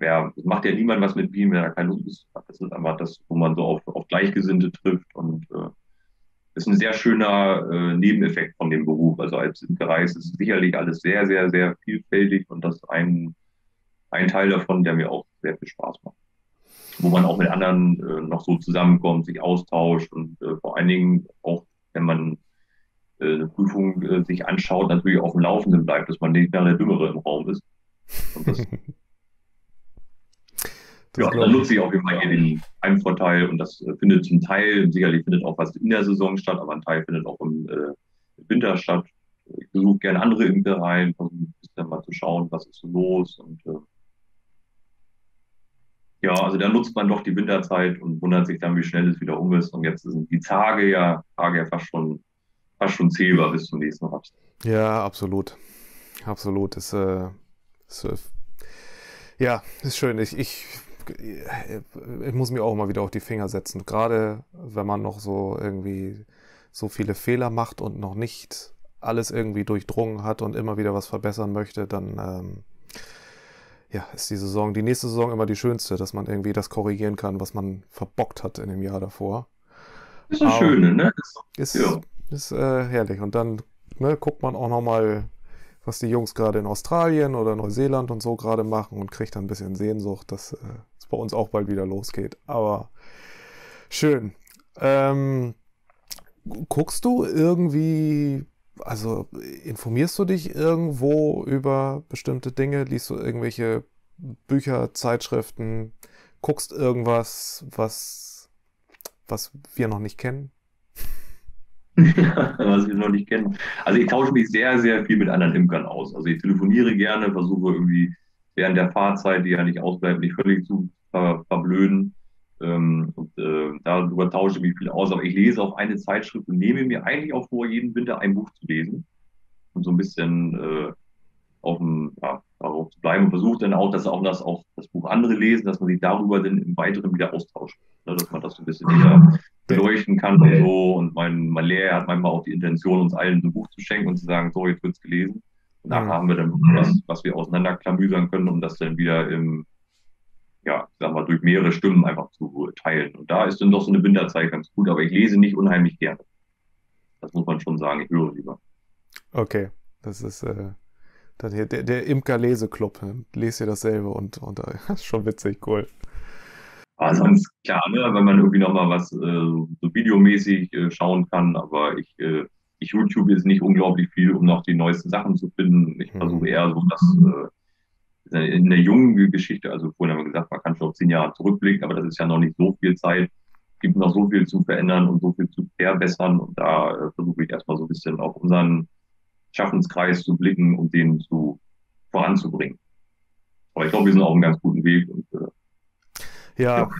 ja, macht ja niemand was mit Bienen, wenn er keine Lust hat. Das ist einfach das, wo man so auf, auf Gleichgesinnte trifft, und äh, ist ein sehr schöner äh, Nebeneffekt von dem Beruf. Also als Imkerei ist es sicherlich alles sehr, sehr, sehr vielfältig, und das ist ein, ein Teil davon, der mir auch sehr viel Spaß macht. Wo man auch mit anderen äh, noch so zusammenkommt, sich austauscht, und äh, vor allen Dingen auch, wenn man äh, eine Prüfung äh, sich anschaut, natürlich auf dem Laufenden bleibt, dass man nicht mehr der Dümmere im Raum ist. Und das, das ja, dann nutze ich auch immer hier den Heimvorteil, und das äh, findet zum Teil, sicherlich findet auch was in der Saison statt, aber ein Teil findet auch im äh, Winter statt. Ich besuche gerne andere Imkereien, versuche ein bisschen mal zu schauen, was ist so los, und äh, ja, also da nutzt man doch die Winterzeit und wundert sich dann, wie schnell es wieder um ist. Und jetzt sind die Tage ja, Tage ja fast schon, fast schon zählbar bis zum nächsten Herbst. Ja, absolut. Absolut. Ist, äh, ist, äh, ja, ist schön. Ich, ich, ich muss mir auch mal wieder auf die Finger setzen. Gerade wenn man noch so irgendwie so viele Fehler macht und noch nicht alles irgendwie durchdrungen hat und immer wieder was verbessern möchte, dann... Ähm, ja, ist die Saison, die nächste Saison immer die schönste, dass man irgendwie das korrigieren kann, was man verbockt hat in dem Jahr davor. Ist das Schöne, ne? Ist, ja. ist äh, herrlich. Und dann ne, guckt man auch nochmal, was die Jungs gerade in Australien oder Neuseeland und so gerade machen, und kriegt dann ein bisschen Sehnsucht, dass äh, es bei uns auch bald wieder losgeht. Aber schön. Ähm, guckst du irgendwie... Also informierst du dich irgendwo über bestimmte Dinge? Liest du irgendwelche Bücher, Zeitschriften? Guckst irgendwas, was, was wir noch nicht kennen? Was wir noch nicht kennen. Also ich tausche mich sehr, sehr viel mit anderen Imkern aus. Also ich telefoniere gerne, versuche irgendwie während der Fahrzeit, die ja nicht ausbleibt, nicht völlig zu ver verblöden. Ähm, und äh, darüber tausche ich mich viel aus, aber ich lese auch eine Zeitschrift und nehme mir eigentlich auch vor, jeden Winter ein Buch zu lesen und so ein bisschen äh, auf dem, ja, darauf zu bleiben, und versuche dann auch, dass auch das, auch das Buch andere lesen, dass man sich darüber dann im Weiteren wieder austauscht, ne, dass man das so ein bisschen wieder beleuchten kann und so. Und mein, mein Lehrer hat manchmal auch die Intention, uns allen ein Buch zu schenken und zu sagen, so, jetzt wird's gelesen, und nachher haben wir dann was, was wir auseinanderklamüsern können, um das dann wieder im, ja, sagen wir, durch mehrere Stimmen einfach zu teilen. Und da ist dann doch so eine Winterzeit ganz gut, aber ich lese nicht unheimlich gerne. Das muss man schon sagen, ich höre lieber. Okay, das ist äh, dann hier der, der Imker-Lese-Club. Lest ihr dasselbe, und, und das ist schon witzig, cool. Aber sonst, klar, ne, wenn man irgendwie nochmal was äh, so videomäßig äh, schauen kann, aber ich, äh, ich YouTube jetzt nicht unglaublich viel, um noch die neuesten Sachen zu finden. Ich mhm. versuche eher so, dass... Äh, in der jungen Geschichte, also vorhin haben wir gesagt, man kann schon auf zehn Jahre zurückblicken, aber das ist ja noch nicht so viel Zeit. Es gibt noch so viel zu verändern und so viel zu verbessern, und da äh, versuche ich erstmal so ein bisschen auf unseren Schaffenskreis zu blicken und den zu voranzubringen. Aber ich glaube, wir sind auf einem ganz guten Weg. Und, äh, ja,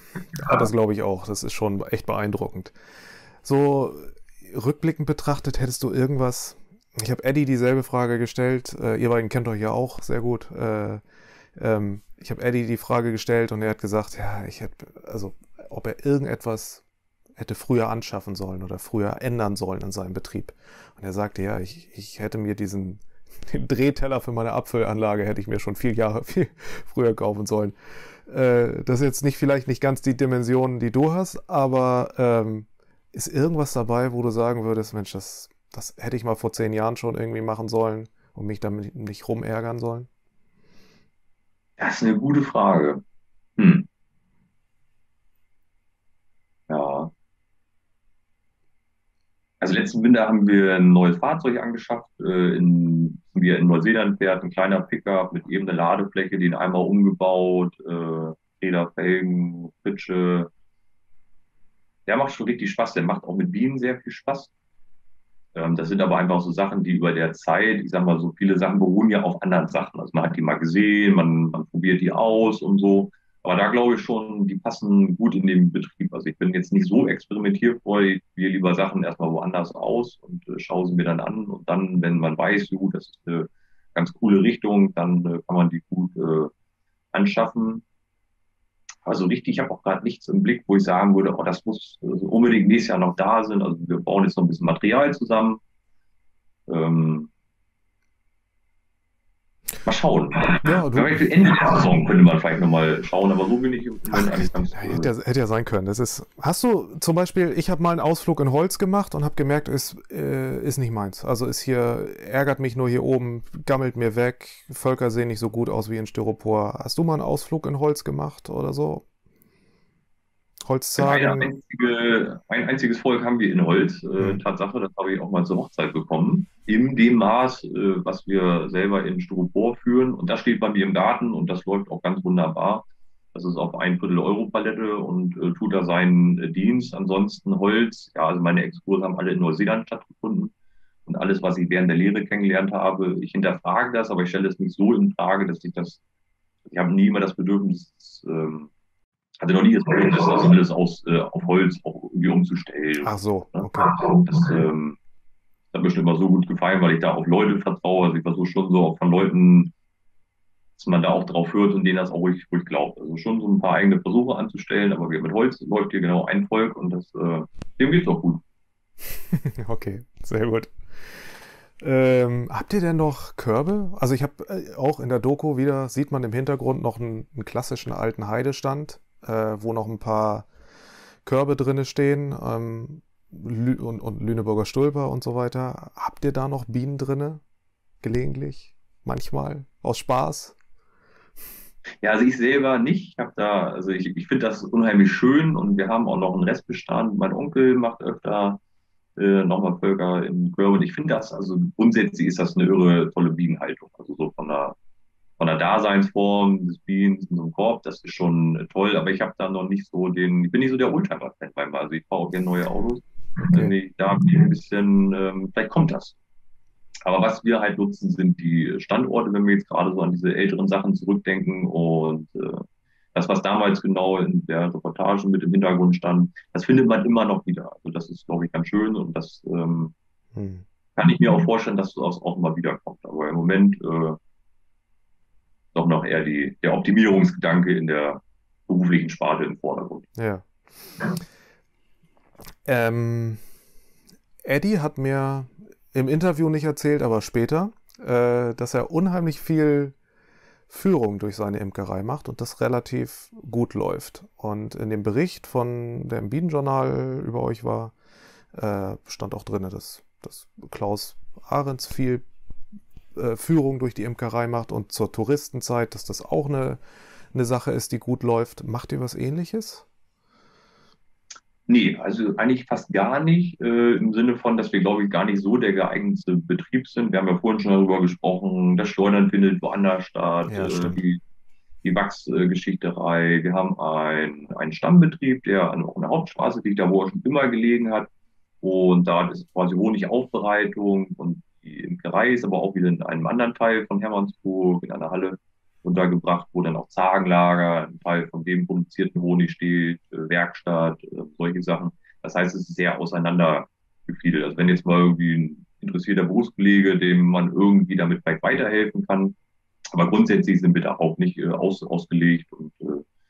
ja, das glaube ich auch. Das ist schon echt beeindruckend. So rückblickend betrachtet, hättest du irgendwas... Ich habe Eddie dieselbe Frage gestellt. Äh, ihr beiden kennt euch ja auch sehr gut. Äh, ähm, ich habe Eddie die Frage gestellt, und er hat gesagt, ja, ich hätte, also ob er irgendetwas hätte früher anschaffen sollen oder früher ändern sollen in seinem Betrieb. Und er sagte, ja, ich, ich hätte mir diesen den Drehteller für meine Abfüllanlage hätte ich mir schon viel Jahre viel früher kaufen sollen. Äh, das ist jetzt nicht vielleicht nicht ganz die Dimensionen, die du hast, aber ähm, ist irgendwas dabei, wo du sagen würdest, Mensch, das Das hätte ich mal vor zehn Jahren schon irgendwie machen sollen und mich damit nicht rumärgern sollen? Das ist eine gute Frage. Hm. Ja. Also letzten Winter haben wir ein neues Fahrzeug angeschafft, äh, in, wir in Neuseeland fährt, ein kleiner Pickup mit eben einer Ladefläche, den einmal umgebaut, äh, Räder, Felgen, Pritsche. Der macht schon richtig Spaß, der macht auch mit Bienen sehr viel Spaß. Das sind aber einfach so Sachen, die über der Zeit, ich sag mal, so viele Sachen beruhen ja auf anderen Sachen. Also man hat die mal gesehen, man, man probiert die aus und so. Aber da glaube ich schon, die passen gut in den Betrieb. Also ich bin jetzt nicht so experimentierfreudig, ich probiere lieber Sachen erstmal woanders aus und äh, schaue sie mir dann an. Und dann, wenn man weiß, so, das ist eine ganz coole Richtung, dann äh, kann man die gut äh, anschaffen. Also richtig, ich habe auch gerade nichts im Blick, wo ich sagen würde, oh, das muss unbedingt nächstes Jahr noch da sein. Also wir bauen jetzt noch ein bisschen Material zusammen. Ähm, mal schauen. Ja, du, vielleicht Endfassung könnte man vielleicht nochmal schauen, aber so bin ich im Moment eigentlich ganz cool. hätte, hätte ja sein können. Das ist, hast du zum Beispiel, ich habe mal einen Ausflug in Holz gemacht und habe gemerkt, ist, äh, ist nicht meins. Also ist hier, ärgert mich nur hier oben, gammelt mir weg, Völker sehen nicht so gut aus wie in Styropor. Hast du mal einen Ausflug in Holz gemacht oder so? Holzzagen? Ein, einzige, ein einziges Volk haben wir in Holz. Hm. Tatsache, das habe ich auch mal zur Hochzeit bekommen. In dem Maß, was wir selber in Styropor führen. Und das steht bei mir im Garten und das läuft auch ganz wunderbar. Das ist auf ein Viertel Euro-Palette und äh, tut da seinen Dienst. Ansonsten Holz. Ja, also meine Exkurse haben alle in Neuseeland stattgefunden. Und alles, was ich während der Lehre kennengelernt habe, ich hinterfrage das, aber ich stelle es nicht so in Frage, dass ich das, ich habe nie immer das Bedürfnis, ähm, hatte noch nie das Problem, das alles aus, äh, auf Holz auch irgendwie umzustellen. Ach so, okay. Das ähm, hat mir schon immer so gut gefallen, weil ich da auf Leute vertraue. Also ich versuche schon so von Leuten, dass man da auch drauf hört und denen das auch ruhig, ruhig glaubt. Also schon so ein paar eigene Versuche anzustellen, aber mit Holz läuft hier genau ein Volk und das, äh, dem geht's auch gut. Okay, sehr gut. Ähm, habt ihr denn noch Körbe? Also ich habe äh, auch in der Doku wieder, sieht man im Hintergrund noch einen, einen klassischen alten Heidestand, Äh, wo noch ein paar Körbe drin stehen ähm, Lü und, und Lüneburger Stulper und so weiter. Habt ihr da noch Bienen drin? Gelegentlich? Manchmal? Aus Spaß? Ja, also ich selber nicht. Ich habe da, also ich, ich finde das unheimlich schön und wir haben auch noch einen Restbestand. Mein Onkel macht öfter äh, nochmal Völker in Körbe und ich finde das, also grundsätzlich ist das eine irre tolle Bienenhaltung. Also so von der Von der Daseinsform des Bienen in so einem Korb, das ist schon toll, aber ich habe da noch nicht so den, ich bin nicht so der Oldtimer-Fan, also ich fahre auch gerne neue Autos. Okay. Da bin ich ein bisschen, ähm, vielleicht kommt das. Aber was wir halt nutzen, sind die Standorte, wenn wir jetzt gerade so an diese älteren Sachen zurückdenken und äh, das, was damals genau in der Reportage mit im Hintergrund stand, das findet man immer noch wieder. Also das ist, glaube ich, ganz schön und das ähm, hm. kann ich mir auch vorstellen, dass das auch mal wiederkommt. Aber im Moment äh, doch noch eher die, der Optimierungsgedanke in der beruflichen Sparte im Vordergrund. Ja. Ähm, Eddie hat mir im Interview nicht erzählt, aber später, äh, dass er unheimlich viel Führung durch seine Imkerei macht und das relativ gut läuft. Und in dem Bericht, von der im Bienenjournal über euch war, äh, stand auch drin, dass, dass Klaus Ahrens viel Führung durch die Imkerei macht und zur Touristenzeit, dass das auch eine, eine Sache ist, die gut läuft. Macht ihr was Ähnliches? Nee, also eigentlich fast gar nicht, äh, im Sinne von, dass wir, glaube ich, gar nicht so der geeignete Betrieb sind. Wir haben ja vorhin schon darüber gesprochen, das Schleudern findet woanders statt, ja, äh, die, die Wachsgeschichterei. Wir haben ein, einen Stammbetrieb, der an der Hauptstraße liegt, da wo er schon immer gelegen hat. Und da ist quasi Honigaufbereitung und die Imkerei ist aber auch wieder in einem anderen Teil von Hermannsburg, in einer Halle untergebracht, wo dann auch Zagenlager, ein Teil von dem produzierten Honig steht, Werkstatt, solche Sachen. Das heißt, es ist sehr auseinandergefiedelt. Also wenn jetzt mal irgendwie ein interessierter Berufskollege, dem man irgendwie damit vielleicht weiterhelfen kann, aber grundsätzlich sind wir da auch nicht aus, ausgelegt und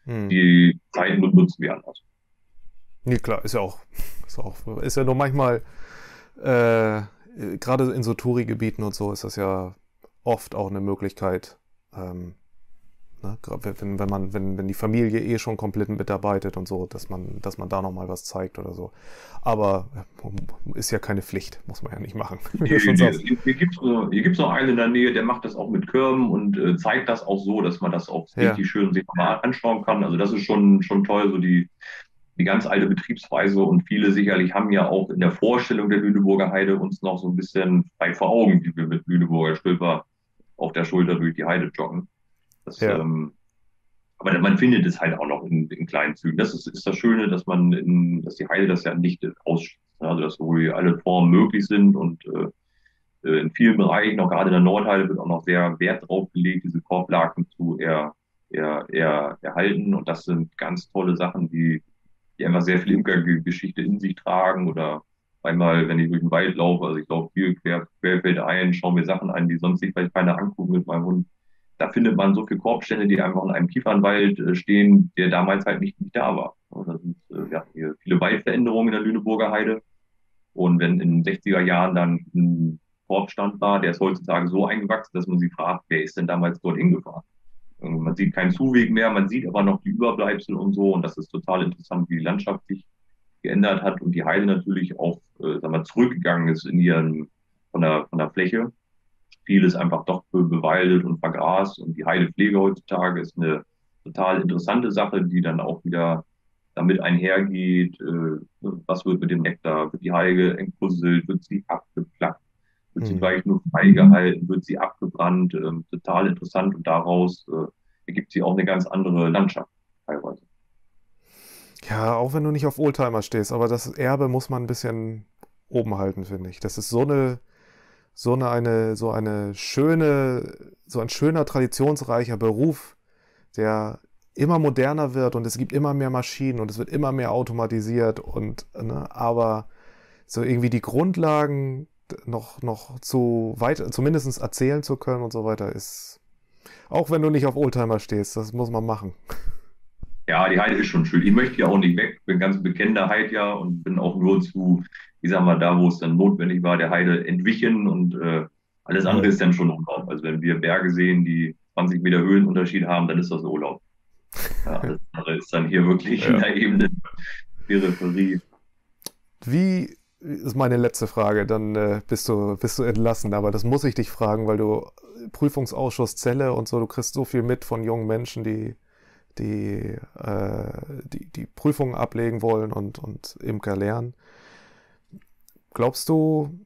hm. die Zeiten nutzen wir anders. Nee, klar, ist ja auch, ist auch, ist ja nur manchmal, äh gerade in so Touri-Gebieten und so ist das ja oft auch eine Möglichkeit, ähm, ne? wenn, wenn, man, wenn, wenn die Familie eh schon komplett mitarbeitet und so, dass man, dass man da nochmal was zeigt oder so. Aber ist ja keine Pflicht, muss man ja nicht machen. Hier, hier, hier gibt's noch, hier gibt's noch einen in der Nähe, der macht das auch mit Körben und äh, zeigt das auch so, dass man das auch ja. richtig schön sich mal anschauen kann. Also das ist schon, schon toll, so die... die ganz alte Betriebsweise und viele sicherlich haben ja auch in der Vorstellung der Lüneburger Heide uns noch so ein bisschen frei vor Augen, wie wir mit Lüneburger Stülper auf der Schulter durch die Heide joggen. Das, ja. ähm, aber man findet es halt auch noch in, in kleinen Zügen. Das ist, ist das Schöne, dass man, in, dass die Heide das ja nicht ausschließt. Also dass wohl alle Formen möglich sind und äh, in vielen Bereichen, auch gerade in der Nordheide, wird auch noch sehr Wert drauf gelegt, diese Korblaken zu er, er, er, erhalten. Und das sind ganz tolle Sachen, die die einfach sehr viel Imkergeschichte in sich tragen oder einmal, wenn ich durch den Wald laufe, also ich laufe viel quer, querfeld ein, schaue mir Sachen an, die sonst sich vielleicht keiner angucken mit meinem Hund. da findet man so viele Korbstände, die einfach in einem Kiefernwald äh, stehen, der damals halt nicht, nicht da war. Also da sind äh, ja, hier viele Waldveränderungen in der Lüneburger Heide. Und wenn in den sechziger Jahren dann ein Korbstand war, der ist heutzutage so eingewachsen, dass man sich fragt, wer ist denn damals dort hingefahren? Man sieht keinen Zuweg mehr, man sieht aber noch die Überbleibsel und so. Und das ist total interessant, wie die Landschaft sich geändert hat und die Heide natürlich auch äh, sagen wir, zurückgegangen ist in ihren, von, der, von der Fläche. Viel ist einfach doch bewaldet und vergrast. Und die Heidepflege heutzutage ist eine total interessante Sache, die dann auch wieder damit einhergeht. Äh, was wird mit dem Nektar? Wird die Heide entkusselt? Wird sie abgeplackt? Wird sie gleich nur freigehalten, wird sie abgebrannt, ähm, total interessant und daraus äh, ergibt sie auch eine ganz andere Landschaft teilweise. Ja, auch wenn du nicht auf Oldtimer stehst, aber das Erbe muss man ein bisschen oben halten, finde ich. Das ist so eine, so eine, eine, so eine schöne, so ein schöner, traditionsreicher Beruf, der immer moderner wird und es gibt immer mehr Maschinen und es wird immer mehr automatisiert und, ne, aber so irgendwie die Grundlagen noch, noch zu weit, zumindest erzählen zu können und so weiter ist, auch wenn du nicht auf Oldtimer stehst, das muss man machen. Ja, die Heide ist schon schön. Ich möchte ja auch nicht weg. Ich bin ganz bekennender Heidjahr und bin auch nur zu, ich sag mal, da, wo es dann notwendig war, der Heide entwichen und äh, alles andere ist dann schon Urlaub. Also wenn wir Berge sehen, die zwanzig Meter Höhenunterschied haben, dann ist das Urlaub. Ja, alles andere ist dann hier wirklich ja. in der Ebene Peripherie. Wie ist meine letzte Frage, dann äh, bist du, bist du entlassen, aber das muss ich dich fragen, weil du Prüfungsausschuss Celle und so, du kriegst so viel mit von jungen Menschen, die die, äh, die, die Prüfungen ablegen wollen und, und Imker lernen. Glaubst du,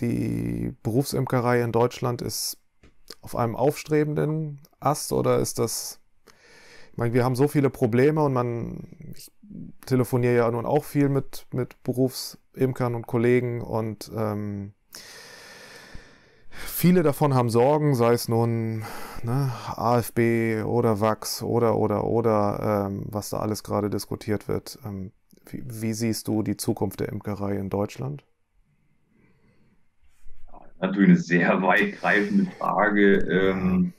die Berufsimkerei in Deutschland ist auf einem aufstrebenden Ast oder ist das, ich meine, wir haben so viele Probleme und man, ich telefoniere ja nun auch viel mit, mit Berufs Imkern und Kollegen und ähm, viele davon haben Sorgen, sei es nun ne, A F B oder Wachs oder, oder, oder, ähm, was da alles gerade diskutiert wird. Ähm, wie, wie siehst du die Zukunft der Imkerei in Deutschland? Natürlich eine sehr weitgreifende Frage. Ähm,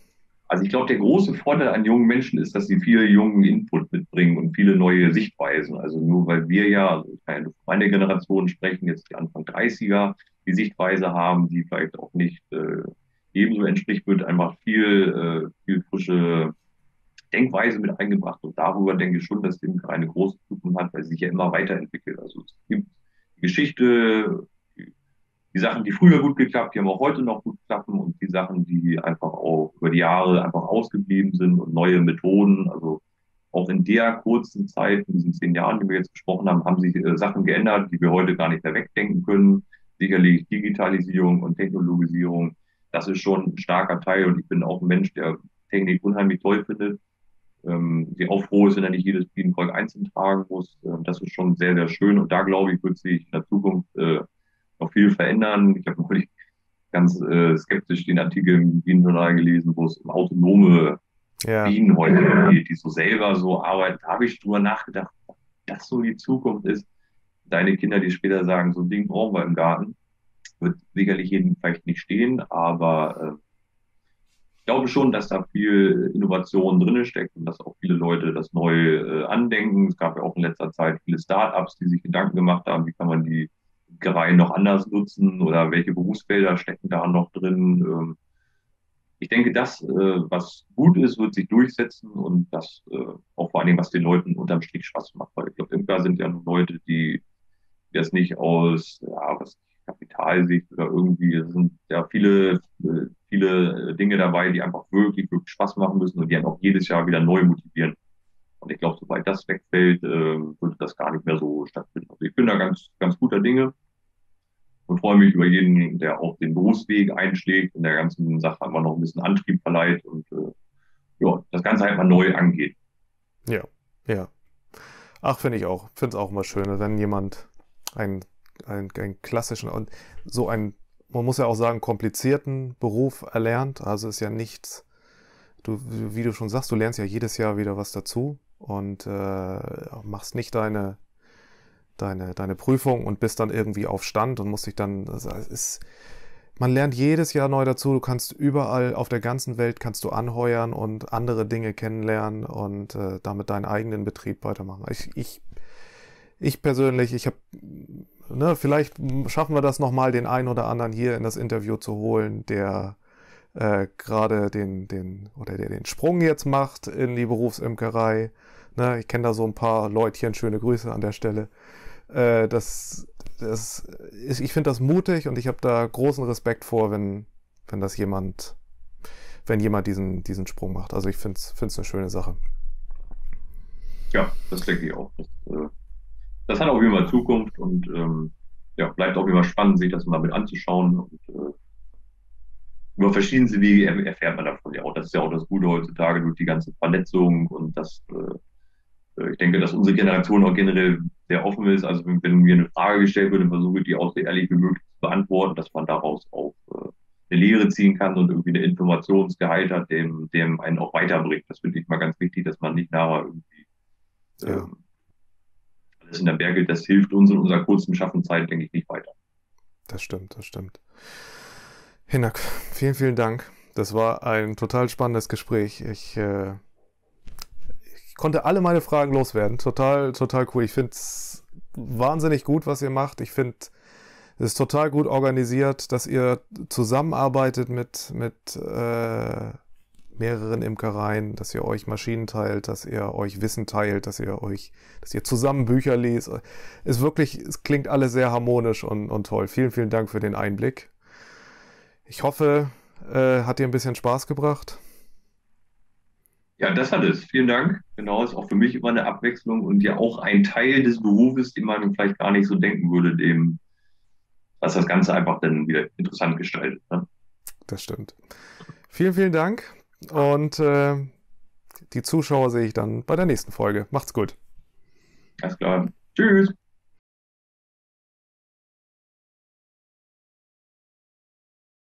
also ich glaube, der große Vorteil an jungen Menschen ist, dass sie viel jungen Input mitbringen und viele neue Sichtweisen. Also nur weil wir ja, also ich meine, meine Generation sprechen, jetzt die Anfang dreißiger, die Sichtweise haben, die vielleicht auch nicht äh, ebenso entspricht, wird einfach viel, äh, viel frische Denkweise mit eingebracht. Und darüber denke ich schon, dass die eine große Zukunft hat, weil sie sich ja immer weiterentwickelt. Also es gibt die Geschichte, die Sachen, die früher gut geklappt, die haben auch heute noch gut klappen und die Sachen, die einfach auch über die Jahre einfach ausgeblieben sind und neue Methoden, also auch in der kurzen Zeit, in diesen zehn Jahren, die wir jetzt gesprochen haben, haben sich äh, Sachen geändert, die wir heute gar nicht mehr wegdenken können. Sicherlich Digitalisierung und Technologisierung, das ist schon ein starker Teil und ich bin auch ein Mensch, der Technik unheimlich toll findet. Ähm, die auch froh ist, wenn er nicht jedes Bienenvolk einzeln tragen muss. Ähm, das ist schon sehr, sehr schön und da glaube ich, wird sich in der Zukunft äh, noch viel verändern. Ich habe neulich ganz äh, skeptisch den Artikel im Bienenjournal gelesen, wo es um autonome ja. Bienen heute ja. geht, die so selber so arbeiten. Da habe ich drüber nachgedacht, ob das so die Zukunft ist. Deine Kinder, die später sagen, so ein Ding brauchen wir im Garten, wird sicherlich jedem vielleicht nicht stehen, aber äh, ich glaube schon, dass da viel Innovation drin steckt und dass auch viele Leute das neu äh, andenken. Es gab ja auch in letzter Zeit viele Start-ups, die sich Gedanken gemacht haben, wie kann man die Imkerei noch anders nutzen oder welche Berufsfelder stecken da noch drin. Ich denke, das, was gut ist, wird sich durchsetzen und das auch vor allem, was den Leuten unterm Strich Spaß macht. Weil ich glaube, Imker sind ja nur Leute, die das nicht aus ja, was Kapitalsicht oder irgendwie, sind ja viele, viele Dinge dabei, die einfach wirklich, wirklich Spaß machen müssen und die einen auch jedes Jahr wieder neu motivieren. Und ich glaube, sobald das wegfällt, äh, würde das gar nicht mehr so stattfinden. Also ich bin da ganz, ganz guter Dinge und freue mich über jeden, der auch den Berufsweg einschlägt und der ganzen Sache einfach noch ein bisschen Antrieb verleiht und äh, ja, das Ganze halt mal neu angeht. Ja, ja. Ach, finde ich auch. Finde es auch mal schön, wenn jemand einen, einen, einen klassischen und so einen, man muss ja auch sagen, komplizierten Beruf erlernt. Also ist ja nichts, du, wie du schon sagst, du lernst ja jedes Jahr wieder was dazu. Und äh, machst nicht deine, deine, deine Prüfung und bist dann irgendwie auf Stand und musst dich dann, das ist, Man lernt jedes Jahr neu dazu, du kannst überall auf der ganzen Welt kannst du anheuern und andere Dinge kennenlernen und äh, damit deinen eigenen Betrieb weitermachen. Ich, ich, ich persönlich, ich habe, ne, vielleicht schaffen wir das nochmal, den einen oder anderen hier in das Interview zu holen, der äh, gerade den, den, oder der den Sprung jetzt macht in die Berufsimkerei. Ne, ich kenne da so ein paar Leutchen, schöne Grüße an der Stelle. Äh, das Das ist, ich finde das mutig und ich habe da großen Respekt vor, wenn, wenn das jemand, wenn jemand diesen, diesen Sprung macht. Also ich finde es eine schöne Sache. Ja, das denke ich auch. Das, das hat auch immer Zukunft und ähm, ja, bleibt auch immer spannend, sich das mal mit anzuschauen. Und, äh, über verschiedenste Wege erfährt man davon ja auch. Das ist ja auch das Gute heutzutage durch die ganzen Vernetzungen und das. Äh, Ich denke, dass unsere Generation auch generell sehr offen ist. Also wenn, wenn mir eine Frage gestellt wird, dann versuche ich die auch so ehrlich wie möglich zu beantworten, dass man daraus auch äh, eine Lehre ziehen kann und irgendwie eine Informationsgehalt hat, dem, dem einen auch weiterbringt. Das finde ich mal ganz wichtig, dass man nicht nachher irgendwie ja. ähm, alles in der Berge, das hilft uns in unserer kurzen Schaffenszeit, denke ich, nicht weiter. Das stimmt, das stimmt. Hinnerk, vielen, vielen Dank. Das war ein total spannendes Gespräch. Ich äh konnte alle meine Fragen loswerden. Total, total cool. Ich finde es wahnsinnig gut, was ihr macht. Ich finde, es ist total gut organisiert, dass ihr zusammenarbeitet mit, mit äh, mehreren Imkereien, dass ihr euch Maschinen teilt, dass ihr euch Wissen teilt, dass ihr euch, dass ihr zusammen Bücher liest. Ist wirklich, es klingt alles sehr harmonisch und, und toll. Vielen, vielen Dank für den Einblick. Ich hoffe, äh, hat dir ein bisschen Spaß gebracht. Ja, das hat es. Vielen Dank. Genau, ist auch für mich immer eine Abwechslung und ja auch ein Teil des Berufes, den man vielleicht gar nicht so denken würde, dem, dass das Ganze einfach dann wieder interessant gestaltet. Ne? Das stimmt. Vielen, vielen Dank und äh, die Zuschauer sehe ich dann bei der nächsten Folge. Macht's gut. Alles klar. Tschüss.